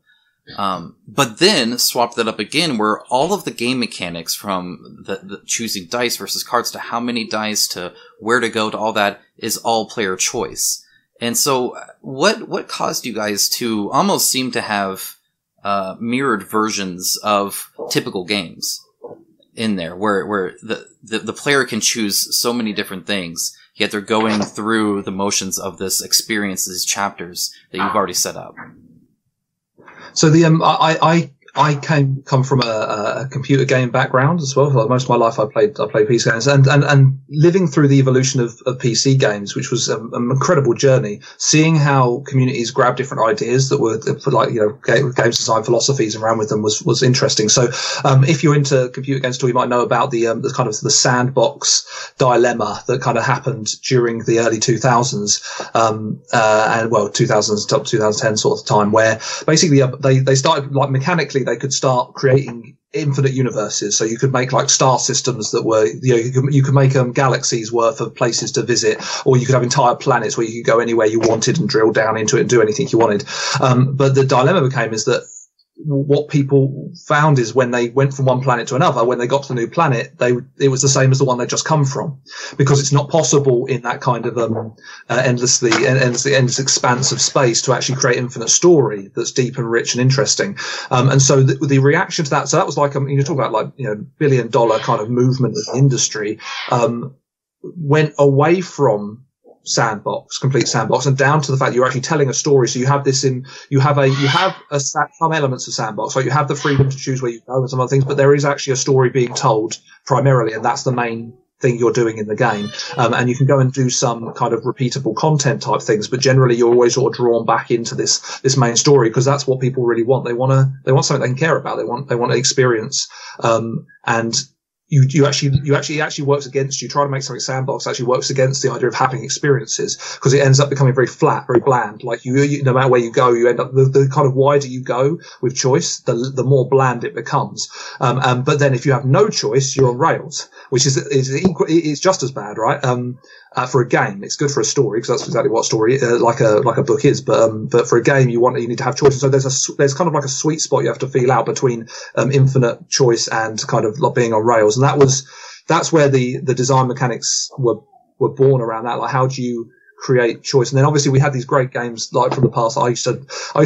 But then swap that up again, where all of the game mechanics, from the choosing dice versus cards to how many dice to where to go to all that, is all player choice. And so what caused you guys to almost seem to have mirrored versions of typical games in there, where the player can choose so many different things, yet they're going through the motions of this experience, these chapters that you've already set up? So the I come from a computer game background as well. Like most of my life, I played PC games, and living through the evolution of PC games, which was an incredible journey. Seeing how communities grab different ideas that were like, you know, games design philosophies and ran with them was interesting. So if you're into computer games, you might know about the kind of the sandbox dilemma that kind of happened during the early 2000s, and well, 2000s up 2010 sort of time, where basically they started, like, mechanically they could start creating infinite universes. So you could make like star systems that were, you know, you could make galaxies worth of places to visit, or you could have entire planets where you could go anywhere you wanted and drill down into it and do anything you wanted. But the dilemma became is that what people found is when they went from one planet to another, when they got to the new planet, it was the same as the one they'd just come from, because it's not possible in that kind of endless expanse of space to actually create infinite story that's deep and rich and interesting. And so the reaction to that, so that was like, you talk about, like, you know, $1 billion kind of movement of the industry, went away from complete sandbox and down to the fact that you're actually telling a story. So you have this some elements of sandbox, so you have the freedom to choose where you go and some other things, but there is actually a story being told primarily, and that's the main thing you're doing in the game. And you can go and do some kind of repeatable content type things, but generally you're always sort of drawn back into this main story, because that's what people really want. They want something they can care about. They want an experience. And you actually works against you. Trying to make something sandbox actually works against the idea of having experiences, because it ends up becoming very flat, very bland. Like you no matter where you go, you end up the kind of wider you go with choice, the more bland it becomes. But then if you have no choice, you're on rails, which is just as bad, right? For a game, it's good for a story because that's exactly what story like a book is. But for a game, you need to have choices. So there's kind of like a sweet spot you have to feel out between infinite choice and kind of like being on rails. And that's where the design mechanics were born around that. Like, how do you create choice? And then obviously we had these great games like from the past. I used to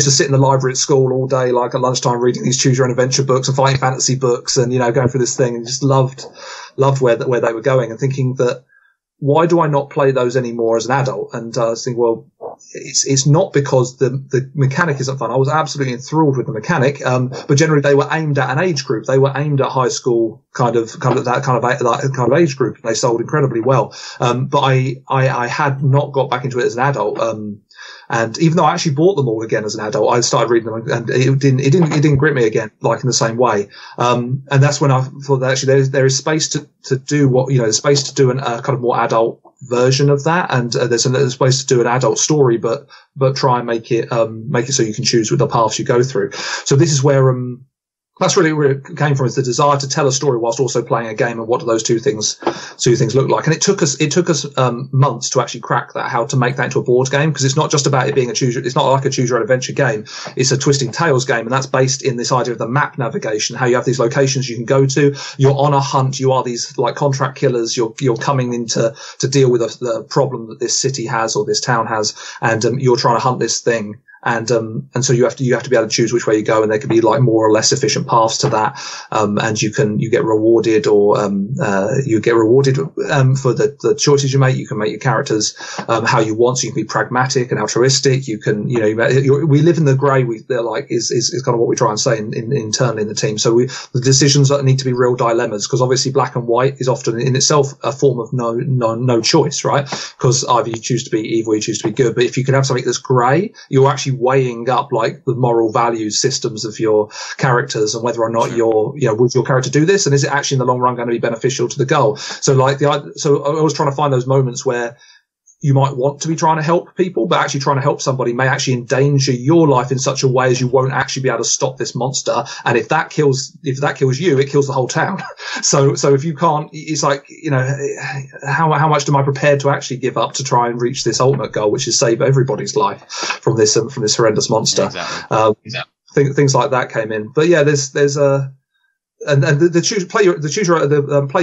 sit in the library at school all day, like at lunchtime, reading these choose your own adventure books and fighting fantasy books, and going through this thing, and just loved where they were going, and thinking that, why do I not play those anymore as an adult? And I was thinking, well, it's not because the mechanic isn't fun. I was absolutely enthralled with the mechanic, but generally they were aimed at an age group. They were aimed at high school, kind of age group. They sold incredibly well, but I had not got back into it as an adult. And even though I actually bought them all again as an adult, I started reading them, and it didn't grip me again, like in the same way. And that's when I thought that actually there is space to do what, there's space to do a kind of more adult version of that. And there's space to do an adult story, but try and make it so you can choose with the paths you go through. So this is where, that's really where it came from, is the desire to tell a story whilst also playing a game, and what do those two things look like. And it took us months to actually crack that, how to make that into a board game, because it's not just about it being it's not like a choose your own adventure game. It's a Twisting Tales game, and that's based in this idea of the map navigation, how you have these locations you can go to, you're on a hunt, you are these like contract killers, you're coming in to deal with the problem that this city has or this town has, and you're trying to hunt this thing. And so you have to be able to choose which way you go, and there can be like more or less efficient paths to that. And you get rewarded for the choices you make. You can make your characters, how you want. So you can be pragmatic and altruistic. You can, we live in the grey. They're like, is kind of what we try and say internally in the team. So the decisions that need to be real dilemmas, because obviously black and white is often in itself a form of no choice, right? Because either you choose to be evil, you choose to be good. But if you can have something that's grey, you're actually weighing up like the moral values systems of your characters, and whether or not would your character do this, and is it actually in the long run going to be beneficial to the goal. So I was trying to find those moments where you might want to be trying to help people, but actually trying to help somebody may actually endanger your life in such a way as you won't actually be able to stop this monster. And if that kills you, it kills the whole town. So if you can't, it's like, how much am I prepared to actually give up to try and reach this ultimate goal, which is save everybody's life from this horrendous monster. Exactly. Exactly. Things like that came in, but yeah, there's a. And play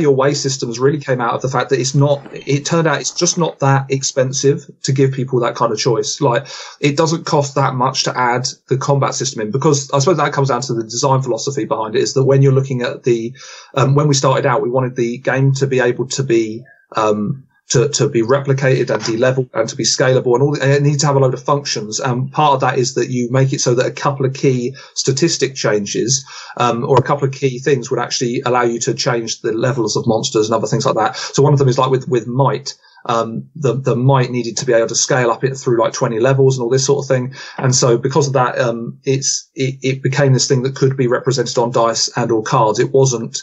your way systems really came out of the fact that it turned out it's just not that expensive to give people that kind of choice. Like, it doesn't cost that much to add the combat system in, because I suppose that comes down to the design philosophy behind it, is that when you're looking at the, when we started out, we wanted the game to be able to be, to be replicated and de-leveled and to be scalable, and it needs to have a load of functions. And part of that is that you make it so that a couple of key statistic changes, or a couple of key things would actually allow you to change the levels of monsters and other things like that. So one of them is like with might. The might needed to be able to scale up it through like 20 levels and all this sort of thing. And so because of that, it became this thing that could be represented on dice and or cards. It wasn't,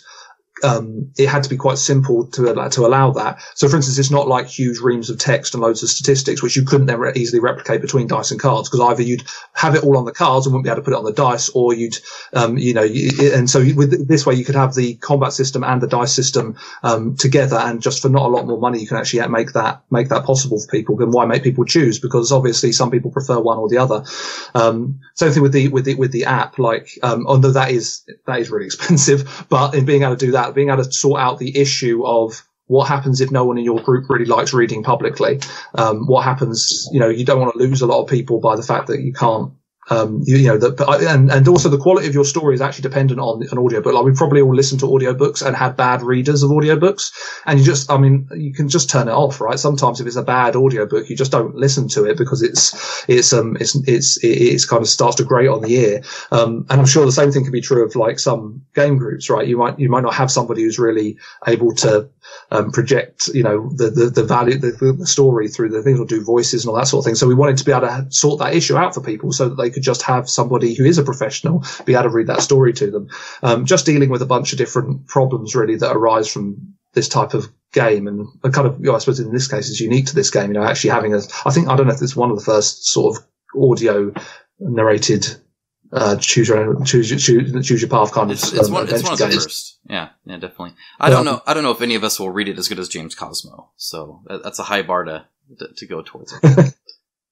it had to be quite simple to allow that. So, for instance, it's not like huge reams of text and loads of statistics, which you couldn't then easily replicate between dice and cards, because either you'd have it all on the cards and wouldn't be able to put it on the dice, or with this way you could have the combat system and the dice system together, and just for not a lot more money you can actually make that possible for people. Then why make people choose? Because obviously some people prefer one or the other. Same thing with the app. Like, although that is really expensive, but in being able to do that, being able to sort out the issue of what happens if no one in your group really likes reading publicly, what happens, you don't want to lose a lot of people by the fact that you can't, and also the quality of your story is actually dependent on an audiobook. Like, we probably all listened to audiobooks and had bad readers of audiobooks, and you can just turn it off, right? Sometimes if it's a bad audiobook, you just don't listen to it, because it's kind of starts to grate on the ear. And I'm sure the same thing can be true of like some game groups, right? You might not have somebody who's really able to project, you know, the value, the story through the things, or do voices and all that sort of thing. So we wanted to be able to sort that issue out for people so that they could just have somebody who is a professional be able to read that story to them. Just dealing with a bunch of different problems really that arise from this type of game, and kind of, you know, I suppose in this case it's unique to this game, you know, actually having a, I think, I don't know if it's one of the first sort of audio narrated choose your path kind of it's one of the first. Yeah, definitely. I don't know if any of us will read it as good as James Cosmo, so that's a high bar to go towards.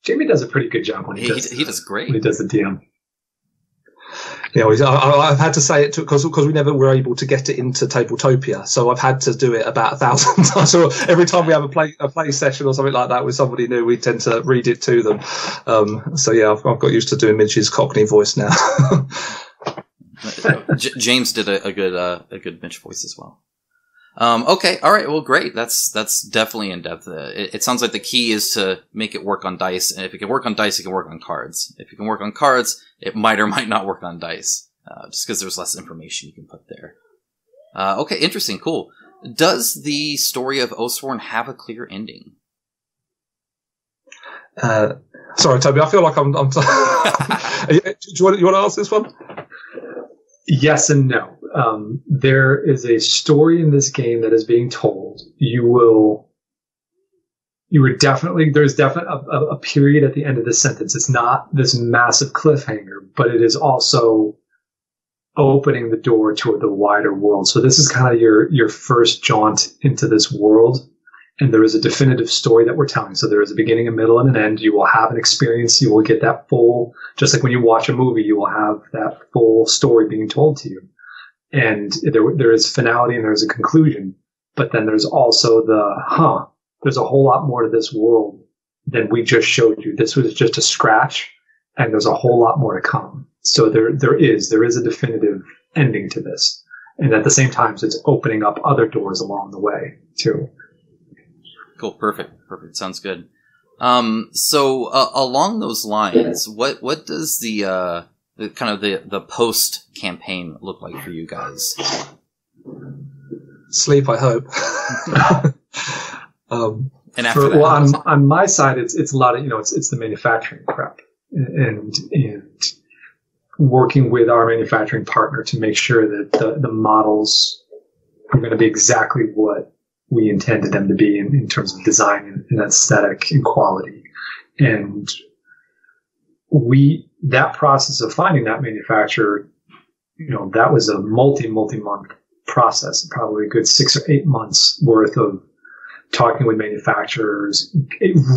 Jamie does a pretty good job when he does great when he does the DM. Yeah, I've had to say it because we never were able to get it into Tabletopia, so I've had to do it about 1,000 times. So every time we have a play session or something like that with somebody new, we tend to read it to them. So yeah, I've got used to doing Mitch's Cockney voice now. James did a good Mitch voice as well. Okay, all right, well, great. That's definitely in depth. It sounds like the key is to make it work on dice, and if it can work on dice, it can work on cards. If it can work on cards, it might or might not work on dice, just because there's less information you can put there. Okay, interesting, cool. Does the story of Oathsworn have a clear ending? Sorry, Toby, I feel like I'm do you want to ask this one? Yes and no. There is a story in this game that is being told. There's definitely a period at the end of the sentence. It's not this massive cliffhanger, but it is also opening the door to the wider world. So this is kind of your first jaunt into this world. And there is a definitive story that we're telling. So there is a beginning, a middle, and an end. You will have an experience. You will get that full, just like when you watch a movie, you will have that full story being told to you. And there is finality and there's a conclusion. But then there's also there's a whole lot more to this world than we just showed you. This was just a scratch, and there's a whole lot more to come. So there is a definitive ending to this. And at the same time, it's opening up other doors along the way, too. Cool. Perfect. Sounds good. So along those lines, what does the post campaign look like for you guys? Sleep, I hope. And after that, on my side, it's a lot of, you know, it's the manufacturing prep and working with our manufacturing partner to make sure that the models are going to be exactly what we intended them to be in terms of design and aesthetic and quality. And that process of finding that manufacturer, you know, that was a multi-month process, probably a good 6 or 8 months worth of talking with manufacturers,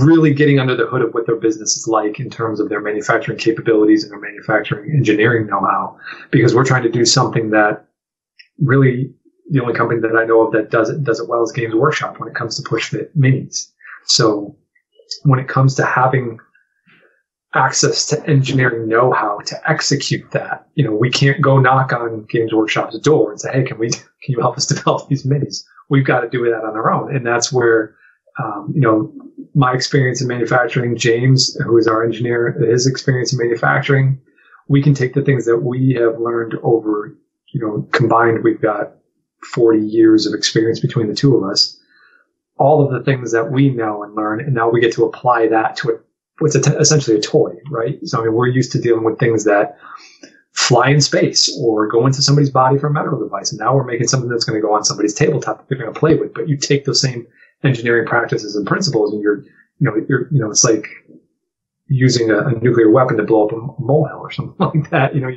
really getting under the hood of what their business is like in terms of their manufacturing capabilities and their manufacturing engineering know-how, because we're trying to do something that really, the only company that I know of that does it well is Games Workshop when it comes to push fit minis. So when it comes to having access to engineering know-how to execute that, you know, we can't go knock on Games Workshop's door and say, hey, can you help us develop these minis? We've got to do that on our own. And that's where, you know, my experience in manufacturing, James, who is our engineer, his experience in manufacturing, we can take the things that we have learned over, you know, combined, we've got 40 years of experience between the two of us, all of the things that we know and learn, and now we get to apply that to what's essentially a toy, right? So, I mean, we're used to dealing with things that fly in space or go into somebody's body for a medical device, and now we're making something that's going to go on somebody's tabletop that they're going to play with. But you take those same engineering practices and principles, and you're it's like using a nuclear weapon to blow up a molehill or something like that. You know,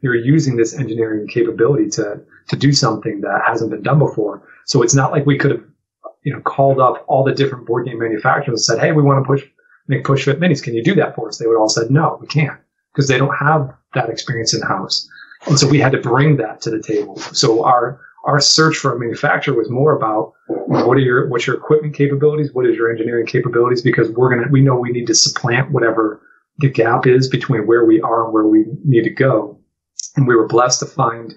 you're using this engineering capability to do something that hasn't been done before. So it's not like we could have, you know, called up all the different board game manufacturers and said, hey, we want to make push fit minis. Can you do that for us? They would all said, no, we can't, because they don't have that experience in house. And so we had to bring that to the table. So our search for a manufacturer was more about what's your equipment capabilities, what is your engineering capabilities, because we know we need to supplant whatever the gap is between where we are and where we need to go. And we were blessed to find,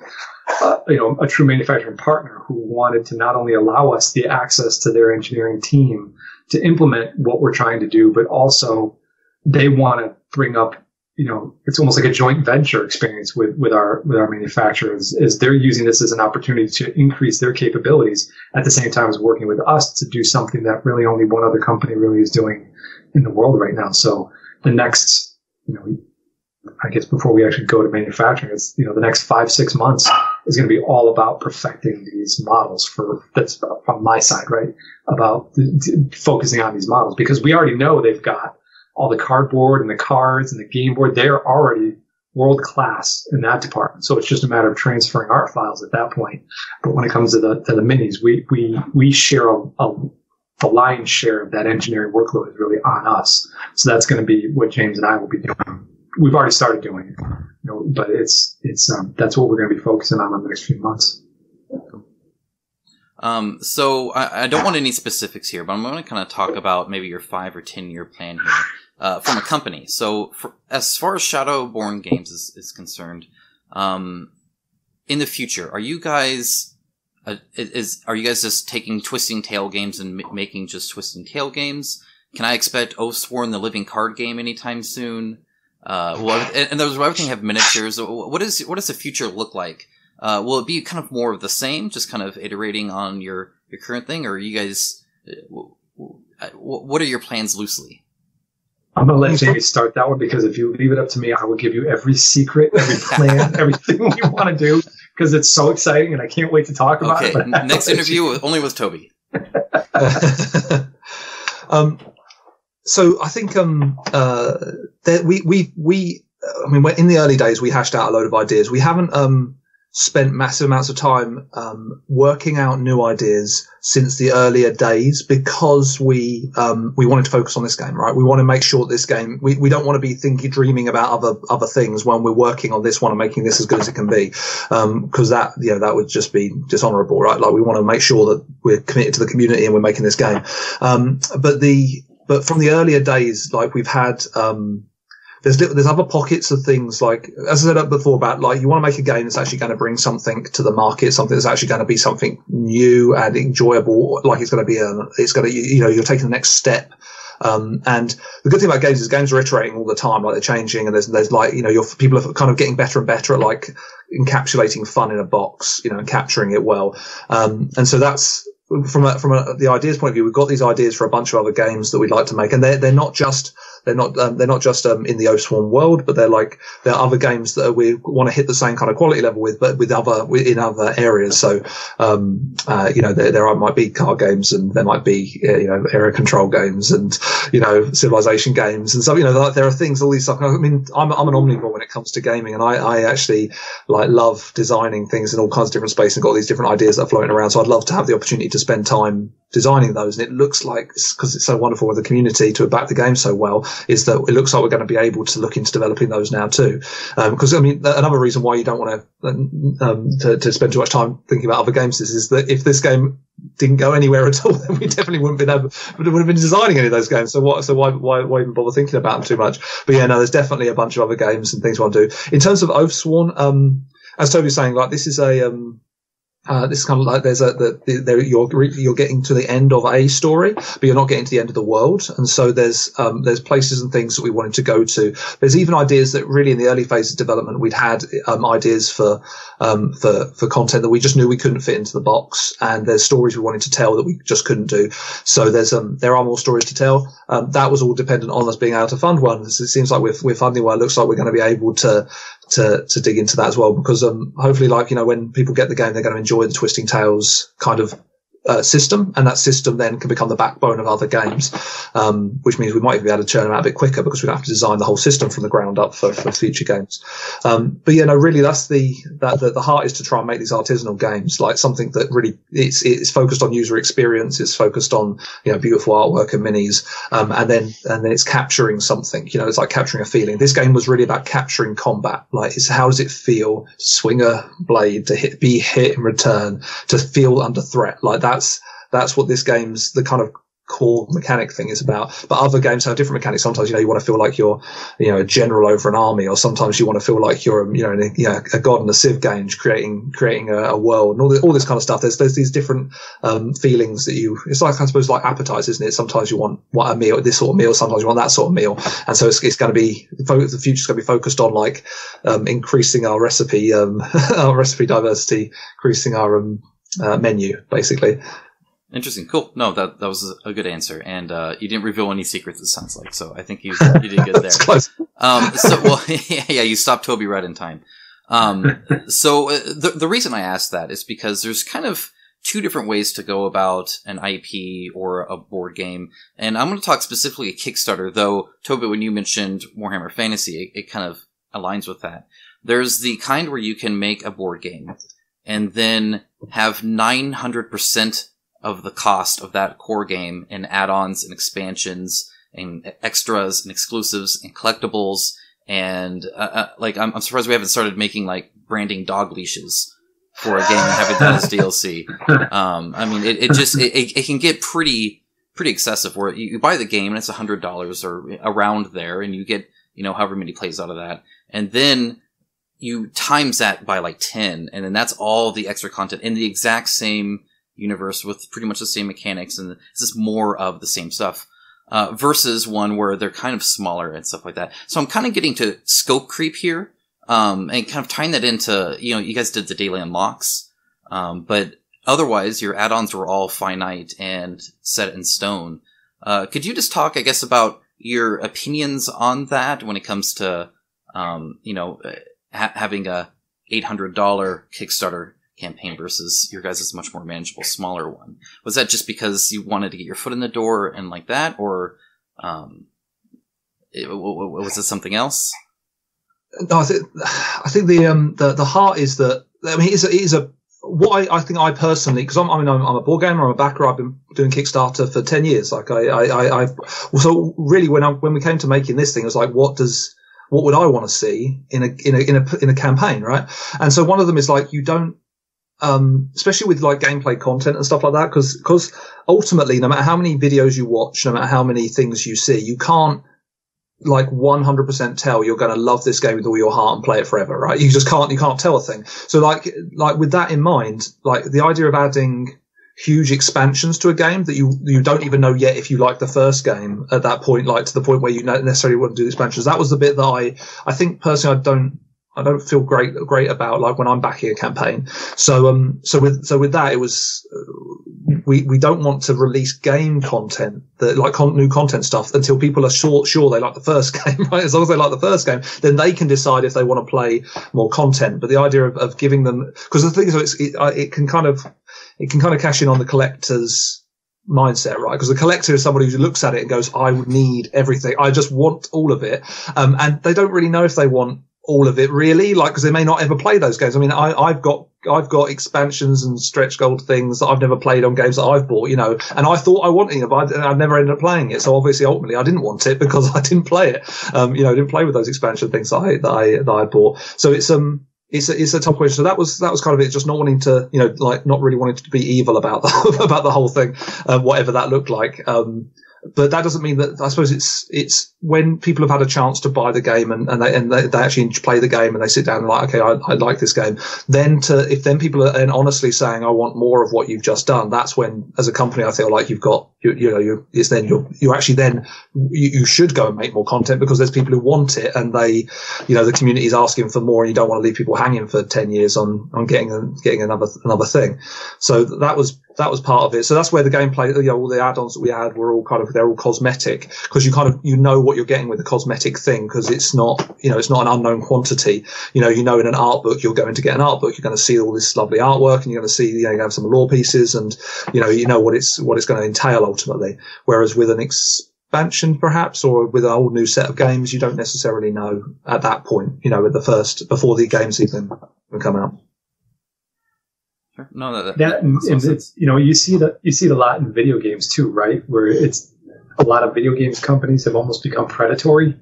you know, a true manufacturing partner who wanted to not only allow us the access to their engineering team to implement what we're trying to do, but also they want to bring up, you know, it's almost like a joint venture experience with our manufacturers, is they're using this as an opportunity to increase their capabilities at the same time as working with us to do something that really only one other company really is doing in the world right now. So the next, you know, I guess before we actually go to manufacturing, it's, you know, the next 5-6 months is going to be all about perfecting these models for, that's from my side, right? About focusing on these models, because we already know they've got all the cardboard and the cards and the game board. They're already world class in that department. So it's just a matter of transferring art files at that point. But when it comes to the minis, we share the lion's share of that engineering workload is really on us. So that's going to be what James and I will be doing. We've already started doing it, you know, but it's that's what we're going to be focusing on in the next few months. So I don't want any specifics here, but I'm going to kind of talk about maybe your 5 or 10 year plan here, from a company. So as far as Shadowborne Games is concerned, in the future, are you guys just taking Twisting Tale games and making just Twisting Tale games? Can I expect Oathsworn the Living Card Game anytime soon? And those everything have miniatures. What does the future look like? Will it be kind of more of the same, just kind of iterating on your current thing, or are you guys? What are your plans loosely? I'm gonna let Jamie start that one, because if you leave it up to me, I will give you every secret, every plan, everything you want to do, because it's so exciting and I can't wait to talk about it. Okay, next interview only with Toby. So I think that we I mean, in the early days we hashed out a load of ideas. We haven't spent massive amounts of time working out new ideas since the earlier days, because we wanted to focus on this game, right? We want to make sure this game, we don't want to be dreaming about other things when we're working on this one and making this as good as it can be, because that, you know, that would just be dishonorable, right? Like, we want to make sure that we're committed to the community and we're making this game. But from the earlier days, like, we've had there's other pockets of things, like, as I said up before, about, like, you want to make a game that's actually going to bring something to the market, something that's actually going to be something new and enjoyable. Like, you're taking the next step. And the good thing about games is games are iterating all the time, like, they're changing, and there's like, you know, people are kind of getting better and better at, like, encapsulating fun in a box, you know, and capturing it well. And so that's, from the ideas point of view, we've got these ideas for a bunch of other games that we'd like to make, and they're not just in the Oathsworn world, but they're other games that we want to hit the same kind of quality level with, but in other areas. So, you know, there might be card games, and there might be, you know, area control games, and, you know, civilization games, and so, you know, like, there are things, all these stuff. I mean, I'm an omnivore when it comes to gaming, and I actually, like, love designing things in all kinds of different space, and got all these different ideas that are floating around. So I'd love to have the opportunity to spend time designing those, and it looks like, because it's so wonderful with the community to have backed the game so well, is that it looks like we're going to be able to look into developing those now too. Because I mean, another reason why you don't want to spend too much time thinking about other games is that if this game didn't go anywhere at all, then we definitely wouldn't have been designing any of those games. So why even bother thinking about them too much? But yeah, no, there's definitely a bunch of other games and things we want to do. In terms of Oathsworn, as Toby was saying, like, this is a this is kind of like, you're getting to the end of a story, but you're not getting to the end of the world. And so there's places and things that we wanted to go to. There's even ideas that really in the early phase of development, we'd had, ideas for content that we just knew we couldn't fit into the box. And there's stories we wanted to tell that we just couldn't do. So there are more stories to tell. That was all dependent on us being able to fund one. So it seems like we're funding one. It looks like we're going to be able to dig into that as well, because hopefully, like, you know, when people get the game, they're going to enjoy the Twisting Tales kind of system, and that system then can become the backbone of other games, which means we might even be able to churn them out a bit quicker, because we don't have to design the whole system from the ground up for future games. But yeah, no, really, that's the heart, is to try and make these artisanal games, like something that really it's focused on user experience, it's focused on, you know, beautiful artwork and minis, and then it's capturing something, you know, it's like capturing a feeling. This game was really about capturing combat, like, it's how does it feel to swing a blade, to be hit in return, to feel under threat, like that. That's what this game's the kind of core mechanic thing is about. But other games have different mechanics. Sometimes, you want to feel like you're, a general over an army, or sometimes you want to feel like you're, a god in a Civ game, creating a world, and all this kind of stuff. There's these different feelings that you. It's like, I suppose, like appetizers, isn't it? Sometimes you want a meal, this sort of meal. Sometimes you want that sort of meal. And so it's going to be, the future's going to be focused on increasing our recipe, our recipe diversity, increasing our menu, basically. Interesting. Cool. No, that was a good answer. And you didn't reveal any secrets, it sounds like. So I think you did good there. That's close. You stopped Toby right in time. So the reason I asked that is because there's kind of two different ways to go about an IP or a board game. And I'm going to talk specifically a Kickstarter, though, Toby, when you mentioned Warhammer Fantasy, it kind of aligns with that. There's the kind where you can make a board game and then have 900% of the cost of that core game and add-ons and expansions and extras and exclusives and collectibles. And I'm surprised we haven't started making branding dog leashes for a game and have it done as DLC. It can get pretty excessive, where you buy the game and it's $100 or around there, and you get, however many plays out of that. And then you times that by 10, and then that's all the extra content in the exact same universe with pretty much the same mechanics, and it's just more of the same stuff, versus one where they're kind of smaller and stuff like that. So I'm kind of getting to scope creep here, and kind of tying that into, you guys did the daily unlocks, but otherwise your add-ons were all finite and set in stone. Could you just talk, I guess, about your opinions on that when it comes to, having a $800 Kickstarter campaign versus your guys' much more manageable, smaller one? Was that just because you wanted to get your foot in the door and like that, or was it something else? No, I think the heart is that, it is what I think I personally, because I'm a board gamer, I'm a backer. I've been doing Kickstarter for 10 years. So really, when we came to making this thing, it was like, what would I want to see in a campaign, right? And so one of them is you don't. Especially with gameplay content and stuff like that, because ultimately, no matter how many videos you watch, no matter how many things you see, you can't 100% tell you're going to love this game with all your heart and play it forever, right? You just can't. You can't tell a thing. So with that in mind, the idea of adding huge expansions to a game that you don't even know yet if you like the first game at that point, to the point where you necessarily wouldn't do the expansions. That was the bit that I think personally I don't feel great about, when I'm backing a campaign. So with that, it was, we don't want to release game content, that new content stuff, until people are sure they like the first game, right? As long as they like the first game, then they can decide if they want to play more content. But the idea of giving them, because the thing is, it can kind of cash in on the collector's mindset, right? Because the collector is somebody who looks at it and goes, I would need everything. I just want all of it. And they don't really know if they want all of it, really, because they may not ever play those games. I mean, I've got expansions and stretch goal things that I've never played on games that I've bought, and I thought I wanted it, but I never ended up playing it. So obviously, ultimately, I didn't want it because I didn't play it. I didn't play with those expansion things that I bought. So it's a tough question. So that was kind of it, just not wanting to, not really wanting to be evil about the whole thing, whatever that looked like. But that doesn't mean that, I suppose, it's when people have had a chance to buy the game and they actually play the game and they sit down and okay, I like this game. Then people are honestly saying, I want more of what you've just done. That's when, as a company, I feel like you've got, it's then you should go and make more content, because there's people who want it, and they, the community is asking for more, and you don't want to leave people hanging for 10 years on getting another thing. So that was part of it. So that's where the gameplay, all the add-ons that we had were all kind of, they're all cosmetic, because you kind of, what you're getting with the cosmetic thing, because it's not, it's not an unknown quantity. In an art book, you're going to get an art book. You're going to see all this lovely artwork, and you're going to see, you have some lore pieces, and, what it's going to entail ultimately. Whereas with an expansion, perhaps, or with a whole new set of games, you don't necessarily know at that point, at the first, before the games even come out. No, it's you see it a lot in video games too, right? Where it's a lot of video games companies have almost become predatory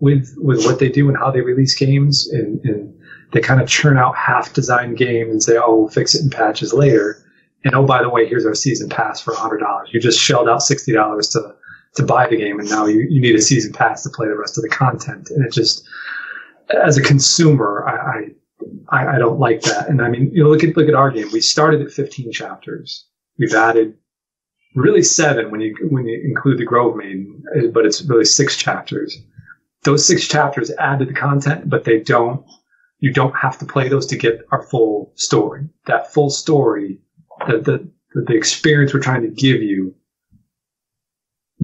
with what they do and how they release games, and they kind of churn out half-designed games and say, "Oh, we'll fix it in patches later," And oh, by the way, here's our season pass for $100. You just shelled out $60 to buy the game, and now you need a season pass to play the rest of the content. And it just, as a consumer, I don't like that. And I mean, you know, look at our game. We started at 15 chapters. We've added really 7 when you include the Grove Maiden, but it's really 6 chapters. Those 6 chapters add to the content, but they don't. You don't have to play those to get our full story. That full story, the experience we're trying to give you.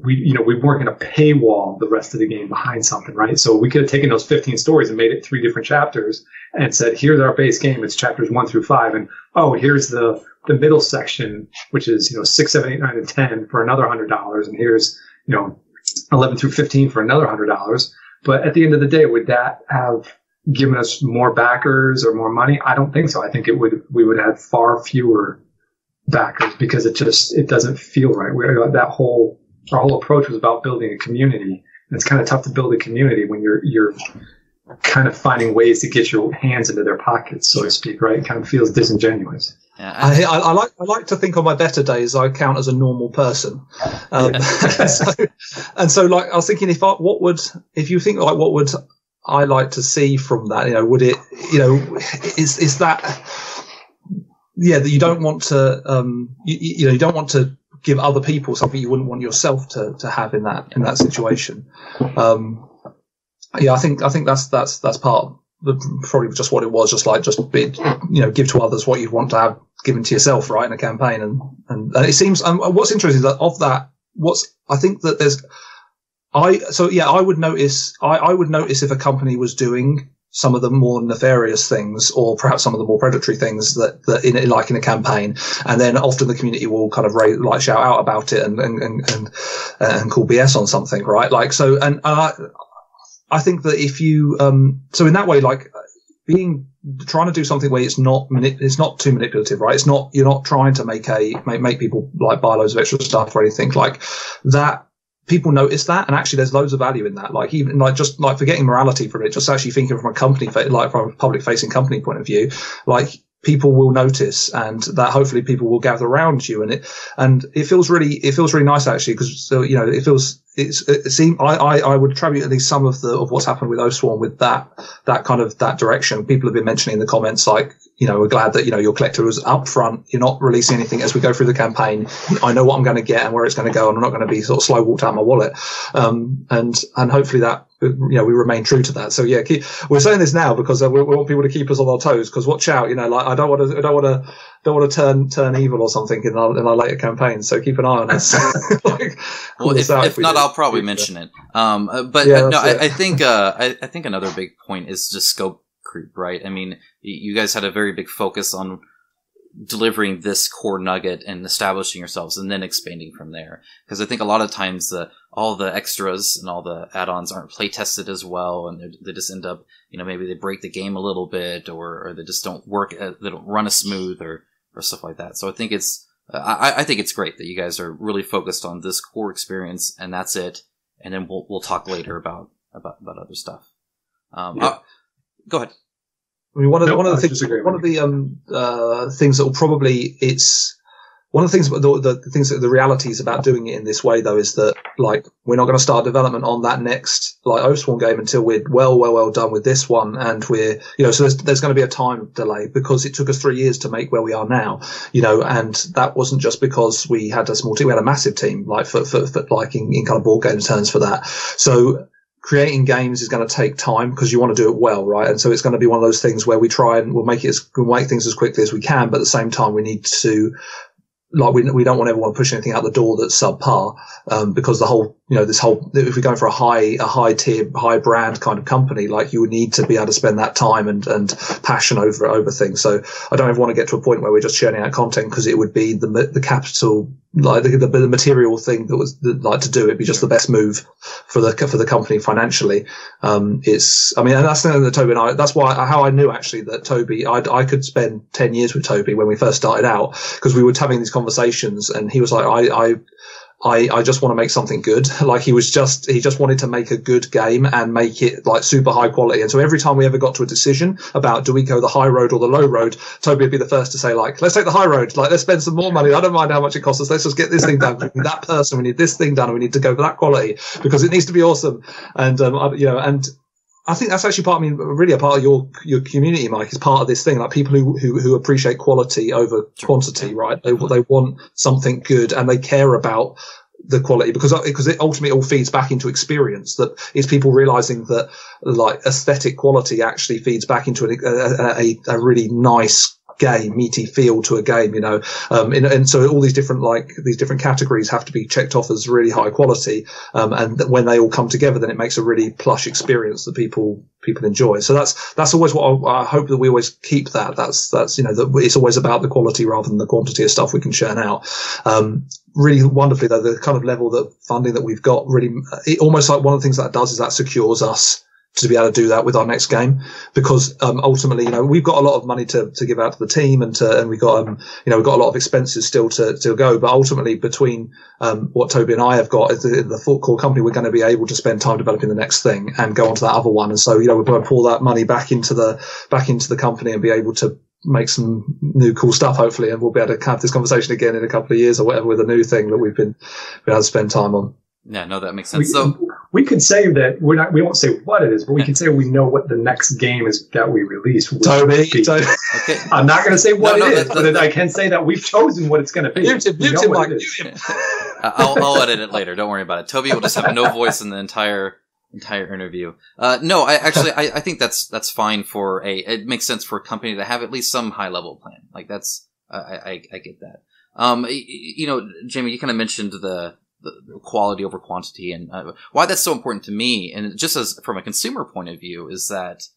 We weren't going to paywall the rest of the game behind something, right? So we could have taken those 15 stories and made it 3 different chapters and said, here's our base game. It's chapters 1 through 5. And, oh, here's the middle section, which is, 6, 7, 8, 9, and 10 for another $100. And here's, 11 through 15 for another $100. But at the end of the day, would that have given us more backers or more money? I don't think so. I think we would have far fewer backers because it doesn't feel right. Our whole approach was about building a community, and it's kind of tough to build a community when you're kind of finding ways to get your hands into their pockets, so to speak, right? It kind of feels disingenuous. Yeah, I like to think on my better days I count as a normal person. I was thinking, what would I like to see from that? That you don't want to you don't want to give other people something you wouldn't want yourself to have in that situation. I think that's part of probably just what it was, give to others what you want to have given to yourself, right, in a campaign. And it seems, what's interesting is that I would notice if a company was doing some of the more nefarious things, or perhaps some of the more predatory things that in a campaign, and then often the community will kind of shout out about it and call BS on something, right? Like so, and I think that if you so in that way, like trying to do something where it's not too manipulative, right? It's not, you're not trying to make people like buy loads of extra stuff or anything like that. People notice that, and actually there's loads of value in that. Like even just forgetting morality from it, just actually thinking from a company, like from a public facing company point of view, like people will notice, and that hopefully people will gather around you. And it feels really nice actually, because I would attribute at least some of what's happened with Oathsworn with that kind of that direction. People have been mentioning in the comments, like, we're glad that, your collector was upfront. You're not releasing anything as we go through the campaign. I know what I'm going to get and where it's going to go, and I'm not going to be sort of slow walked out of my wallet. And hopefully that, we remain true to that. So yeah, we're saying this now because we want people to keep us on our toes, because watch out, I don't want to turn evil or something in our later campaigns. So keep an eye on us. I'll probably mention it. I think another big point is just scope creep, right? I mean, you guys had a very big focus on delivering this core nugget and establishing yourselves, and then expanding from there. Because I think a lot of times all the extras and all the add-ons aren't play tested as well, and they just end up, maybe they break the game a little bit, or they just don't work, they don't run as smooth, or stuff like that. So I think it's great that you guys are really focused on this core experience, and that's it. And then we'll talk later about other stuff. Go ahead. I mean, one of the things that the realities about doing it in this way though is that, like, we're not going to start development on that next Oathsworn game until we're well done with this one, and we're so there's going to be a time delay, because it took us 3 years to make where we are now, and that wasn't just because we had a small team. We had a massive team, like in kind of board game terms for that. So creating games is going to take time, because you want to do it well, right? And so it's going to be one of those things where we'll make things as quickly as we can, but at the same time we need to, like, we don't want everyone to push anything out the door that's subpar, because the whole, if we're going for a high tier, high brand kind of company, like, you need to be able to spend that time and passion over things. So I don't ever want to get to a point where we're just churning out content, because it would be the capital, like the material thing that was to do. It'd be just the best move for the company financially. And that's the thing that Toby and I, that's why, how I knew actually that Toby, I could spend 10 years with Toby when we first started out, because we were having these conversations, and he was like, I I just want to make something good. Like he just wanted to make a good game and make it like super high quality. And so every time we ever got to a decision about do we go the high road or the low road, Toby would be the first to say, like, let's take the high road. Like, let's spend some more money. I don't mind how much it costs us. Let's just get this thing done. We need that person. We need this thing done. And we need to go for that quality because it needs to be awesome. And, you know, and I think that's actually part of me, really a part of your community, Mike, is part of this thing, like people who appreciate quality over quantity, right? They want something good and they care about the quality because it ultimately all feeds back into experience. That is people realizing that like aesthetic quality actually feeds back into a really nice game, meaty feel to a game, you know, and so all these different categories have to be checked off as really high quality, and when they all come together, then it makes a really plush experience that people enjoy. So that's always what I hope that we always keep. That's you know, that it's always about the quality rather than the quantity of stuff we can churn out. Really wonderfully though, the kind of level that funding that we've got, really, it almost like one of the things that it does is that secures us to be able to do that with our next game, because ultimately, you know, we've got a lot of money to give out to the team, and we've got you know, we've got a lot of expenses still to go, but ultimately between what Toby and I have got as the full core company, we're going to be able to spend time developing the next thing and go on to that other one. And so, you know, we're going to pull that money back into the company and be able to make some new cool stuff, hopefully, and we'll be able to have this conversation again in a couple of years or whatever with a new thing that we've been able to spend time on. Yeah, no, that makes sense. We can say that we won't say what it is, but we can say we know what the next game is that we release. Toby. Okay. I'm not going to say what it is, but I can say that we've chosen what it's going to be. Mute him. I'll edit it later. Don't worry about it. Toby will just have no voice in the entire interview. I think that's fine for it makes sense for a company to have at least some high level plan. Like I get that. You know, Jamie, you kind of mentioned the quality over quantity, and why that's so important to me, and just as from a consumer point of view, is that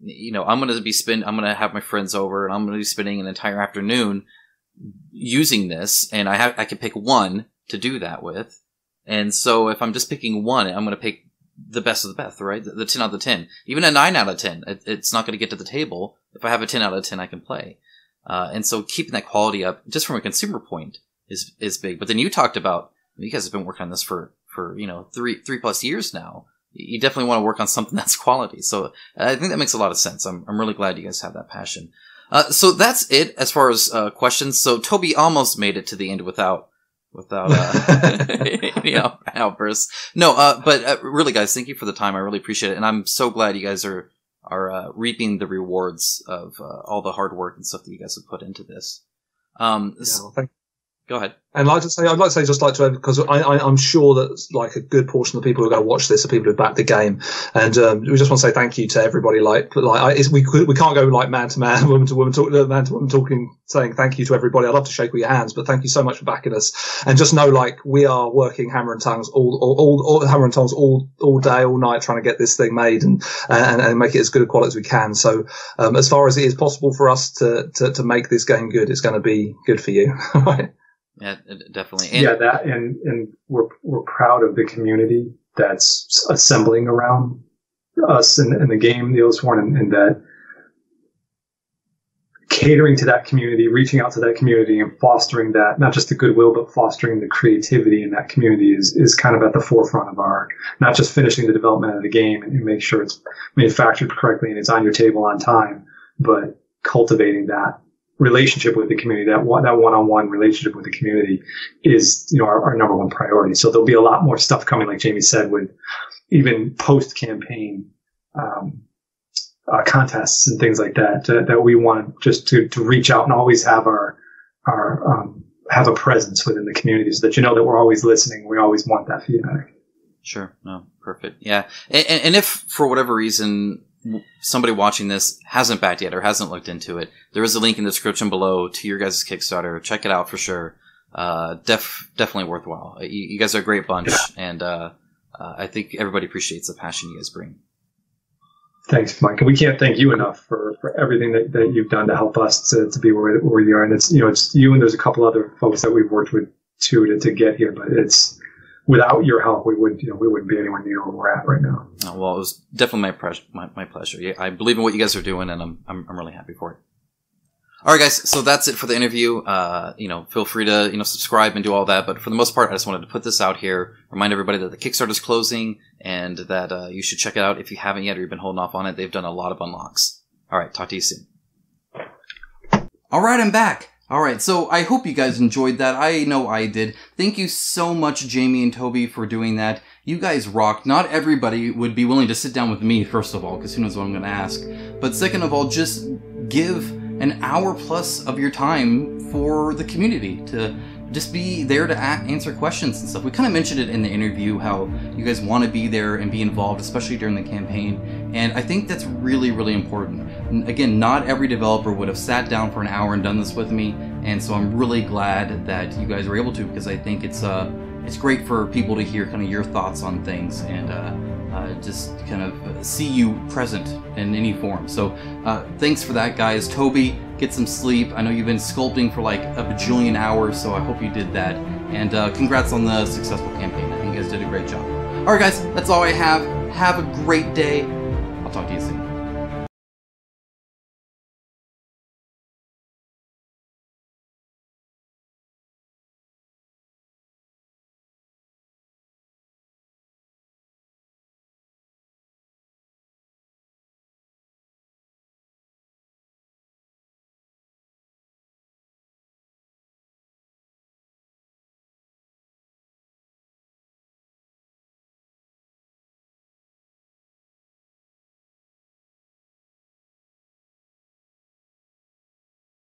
you know, I'm going to have my friends over, and I'm going to be spending an entire afternoon using this, and I can pick one to do that with, and so if I'm just picking one, I'm going to pick the best of the best, right? The 10 out of 10, even a 9 out of 10, it's not going to get to the table. If I have a 10 out of 10, I can play, and so keeping that quality up, just from a consumer point, is big. But then you talked about, you guys have been working on this for you know, three plus years now. You definitely want to work on something that's quality. So I think that makes a lot of sense. I'm really glad you guys have that passion. So that's it as far as questions. So Toby almost made it to the end without you know, outbursts. But really, guys, thank you for the time. I really appreciate it, and I'm so glad you guys are reaping the rewards of all the hard work and stuff that you guys have put into this. Thank you. Go ahead. And I'd like to say, because I'm sure that like a good portion of the people who are going to watch this are people who back the game, and we just want to say thank you to everybody. We can't go like man to man, woman to woman, talking, saying thank you to everybody. I'd love to shake all your hands, but thank you so much for backing us. And just know, like, we are working hammer and tongs all day, all night, trying to get this thing made and make it as good a quality as we can. So as far as it is possible for us to make this game good, it's going to be good for you. Right. Yeah, definitely. And we're proud of the community that's assembling around us and the game, the Oathsworn, and that catering to that community, reaching out to that community, and fostering that, not just the goodwill, but fostering the creativity in that community is kind of at the forefront of our, not just finishing the development of the game and make sure it's manufactured correctly and it's on your table on time, but cultivating that relationship with the community, that one-on-one relationship with the community is, you know, our number one priority. So there'll be a lot more stuff coming, like Jamie said, with even post-campaign contests and things like that, that we want just to reach out and always have have a presence within the community, so that you know that we're always listening. We always want that feedback. Sure. No, perfect. Yeah. And if for whatever reason somebody watching this hasn't backed yet or hasn't looked into it, there is a link in the description below to your guys' Kickstarter. Check it out for sure. Definitely worthwhile. You guys are a great bunch, and I think everybody appreciates the passion you guys bring. Thanks, Mike. We can't thank you enough for everything that you've done to help us to be where you are. And it's, you know, it's you and there's a couple other folks that we've worked with too to get here, but it's, without your help, we wouldn't be anywhere near where we're at right now. Oh, well, it was definitely my pleasure. Yeah, I believe in what you guys are doing, and I'm really happy for it. All right, guys, so that's it for the interview. You know, feel free to, subscribe and do all that. But for the most part, I just wanted to put this out here, remind everybody that the Kickstarter is closing and that you should check it out if you haven't yet or you've been holding off on it. They've done a lot of unlocks. All right, talk to you soon. All right, I'm back. All right, so I hope you guys enjoyed that. I know I did. Thank you so much, Jamie and Toby, for doing that. You guys rock. Not everybody would be willing to sit down with me, first of all, because who knows what I'm going to ask. But second of all, just give an hour plus of your time for the community to just be there to answer questions and stuff. We kind of mentioned it in the interview how you guys want to be there and be involved, especially during the campaign. And I think that's really, really important. And again, not every developer would have sat down for an hour and done this with me. And so I'm really glad that you guys were able to, because I think it's great for people to hear kind of your thoughts on things and just kind of see you present in any form. So thanks for that, guys. Toby, get some sleep. I know you've been sculpting for like a bajillion hours, so I hope you did that. And congrats on the successful campaign. I think you guys did a great job. All right, guys, that's all I have. Have a great day. I'll talk to you soon.